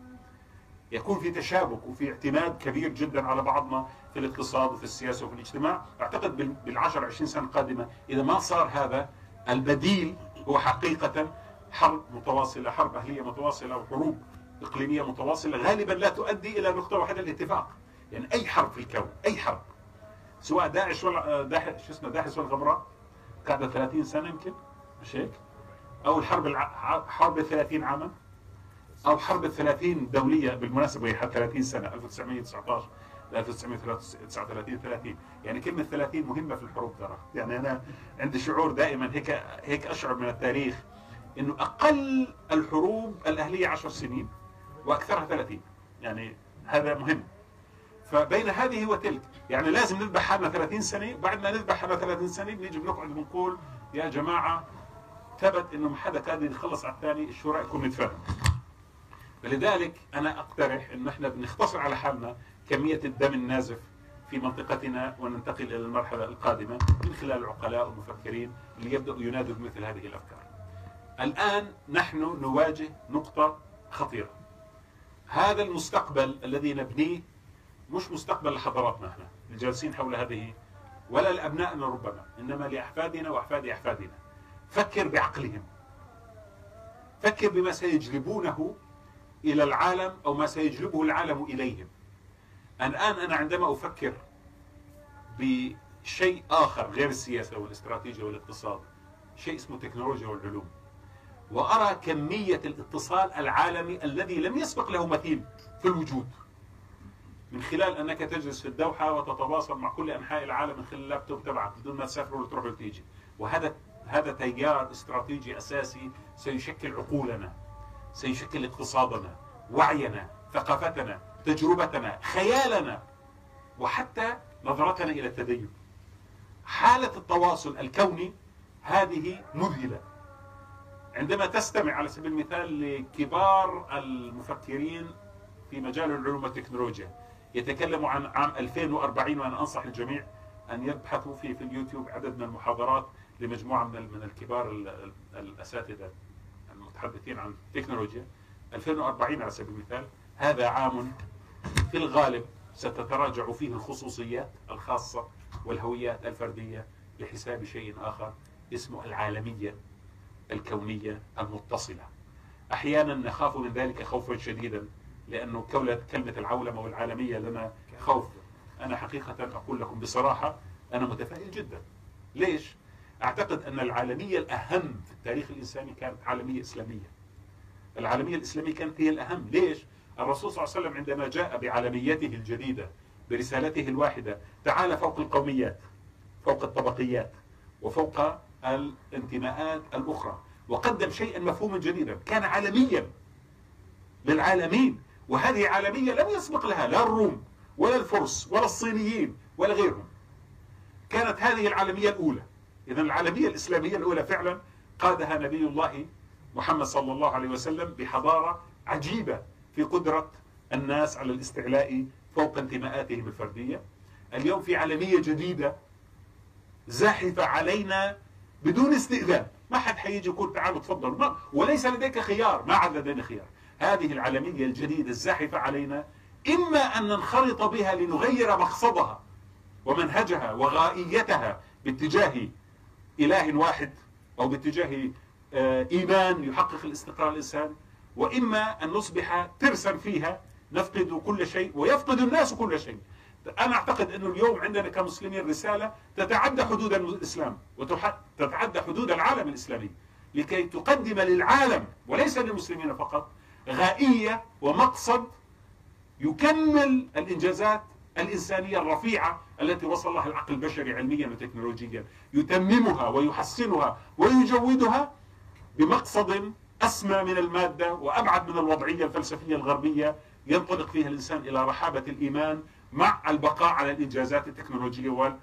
يكون في تشابك وفي اعتماد كبير جدا على بعضنا في الاقتصاد وفي السياسة وفي الاجتماع. أعتقد بالعشر 20 سنة القادمة إذا ما صار هذا، البديل هو حقيقة حرب متواصلة، حرب أهلية متواصلة وحروب إقليمية متواصلة غالبا لا تؤدي إلى نقطة واحدة، الاتفاق. يعني أي حرب في الكون، أي حرب، سواء داعش ولا داحس ولا غمراء قعدت 30 سنة يمكن، مش هيك؟ أو الحرب حرب 30 عاما، أو حرب 30 دولية. بالمناسبة هي 30 سنة 1919 ل 1939 30. يعني كلمة 30 مهمة في الحروب ترى. يعني أنا عندي شعور دائما هيك أشعر من التاريخ إنه أقل الحروب الأهلية 10 سنين وأكثرها 30. يعني هذا مهم. فبين هذه وتلك، يعني لازم نذبح حالنا 30 سنة، وبعد ما نذبح حالنا 30 سنة بنيجي بنقعد بنقول يا جماعة ثبت إنه ما حدا قادر يخلص على الثاني، الشو رأيكم نتفاهم؟ فلذلك أنا أقترح إنه إحنا بنختصر على حالنا كمية الدم النازف في منطقتنا، وننتقل إلى المرحلة القادمة من خلال العقلاء والمفكرين اللي يبدأوا ينادوا بمثل هذه الأفكار. الآن نحن نواجه نقطة خطيرة. هذا المستقبل الذي نبنيه مش مستقبل لحضاراتنا احنا الجالسين حول هذه، ولا لأبنائنا ربما، إنما لأحفادنا وأحفاد أحفادنا. فكر بعقلهم، فكر بما سيجلبونه إلى العالم أو ما سيجلبه العالم إليهم. الآن أنا عندما أفكر بشيء آخر غير السياسة والاستراتيجية والاقتصاد، شيء اسمه التكنولوجيا والعلوم، وأرى كمية الاتصال العالمي الذي لم يسبق له مثيل في الوجود، من خلال أنك تجلس في الدوحة وتتواصل مع كل أنحاء العالم من خلال اللابتوب تبعك بدون ما تسافر ولا تروح وتيجي. وهذا تيار استراتيجي أساسي سيشكل عقولنا، سيشكل اقتصادنا، وعينا، ثقافتنا، تجربتنا، خيالنا، وحتى نظرتنا إلى التدين. حالة التواصل الكوني هذه مذهلة. عندما تستمع على سبيل المثال لكبار المفكرين في مجال العلوم والتكنولوجيا يتكلموا عن عام 2040، وأنا أنصح الجميع أن يبحثوا في اليوتيوب عدد من المحاضرات لمجموعة من الكبار الأساتذة المتحدثين عن التكنولوجيا. 2040 على سبيل المثال هذا عام في الغالب ستتراجع فيه الخصوصيات الخاصة والهويات الفردية لحساب شيء آخر اسمه العالمية الكونية المتصلة. أحيانا نخاف من ذلك خوفا شديدا، لأنه كلمة العولمة والعالمية لنا خوف. أنا حقيقة أقول لكم بصراحة أنا متفائل جدا. ليش؟ أعتقد أن العالمية الأهم في التاريخ الإنساني كانت عالمية إسلامية. العالمية الإسلامية كانت هي الأهم. ليش؟ الرسول صلى الله عليه وسلم عندما جاء بعالميته الجديدة برسالته الواحدة، تعالى فوق القوميات، فوق الطبقيات، وفوق الانتماءات الأخرى، وقدم شيئا مفهوما جديدا كان عالميا للعالمين. وهذه عالمية لم يسبق لها لا الروم ولا الفرس ولا الصينيين ولا غيرهم. كانت هذه العالمية الأولى. إذن العالمية الإسلامية الأولى فعلا قادها نبي الله محمد صلى الله عليه وسلم بحضارة عجيبة في قدرة الناس على الاستعلاء فوق انتماءاتهم الفردية. اليوم في عالمية جديدة زاحفة علينا بدون استئذان، ما حد حيجي يقول تعالوا تفضلوا، وليس لديك خيار، ما عاد لدينا خيار. هذه العالمية الجديدة الزاحفة علينا إما أن ننخرط بها لنغير مقصدها ومنهجها وغائيتها باتجاه إله واحد أو باتجاه إيمان يحقق الاستقرار الإنساني، وإما أن نصبح ترسا فيها نفقد كل شيء ويفقد الناس كل شيء. أنا أعتقد أنه اليوم عندنا كمسلمين رسالة تتعدى حدود الإسلام وتتعدى حدود العالم الإسلامي، لكي تقدم للعالم وليس للمسلمين فقط غائية ومقصد يكمل الإنجازات الإنسانية الرفيعة التي وصل لها العقل البشري علميا وتكنولوجيا، يتممها ويحسنها ويجودها بمقصد أسمى من المادة وأبعد من الوضعية الفلسفية الغربية، ينطلق فيها الإنسان إلى رحابة الإيمان مع البقاء على الإنجازات التكنولوجية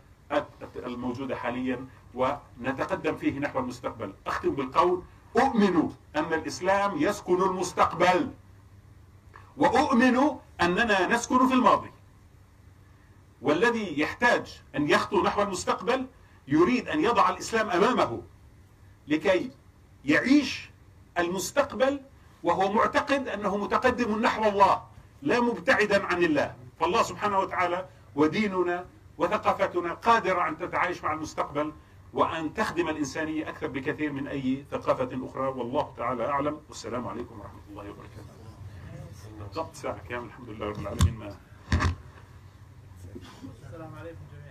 الموجودة حاليا، ونتقدم فيه نحو المستقبل. أختم بالقول: أؤمن أن الإسلام يسكن المستقبل، وأؤمن أننا نسكن في الماضي، والذي يحتاج أن يخطو نحو المستقبل يريد أن يضع الإسلام أمامه لكي يعيش المستقبل وهو معتقد أنه متقدم نحو الله لا مبتعدا عن الله. فالله سبحانه وتعالى وديننا وثقافتنا قادرة أن تتعايش مع المستقبل وأن تخدم الإنسانية أكثر بكثير من أي ثقافة أخرى، والله تعالى أعلم. والسلام عليكم ورحمة الله وبركاته. ضبط ساعة كامل الحمد لله رب العالمين. السلام عليكم جميعا.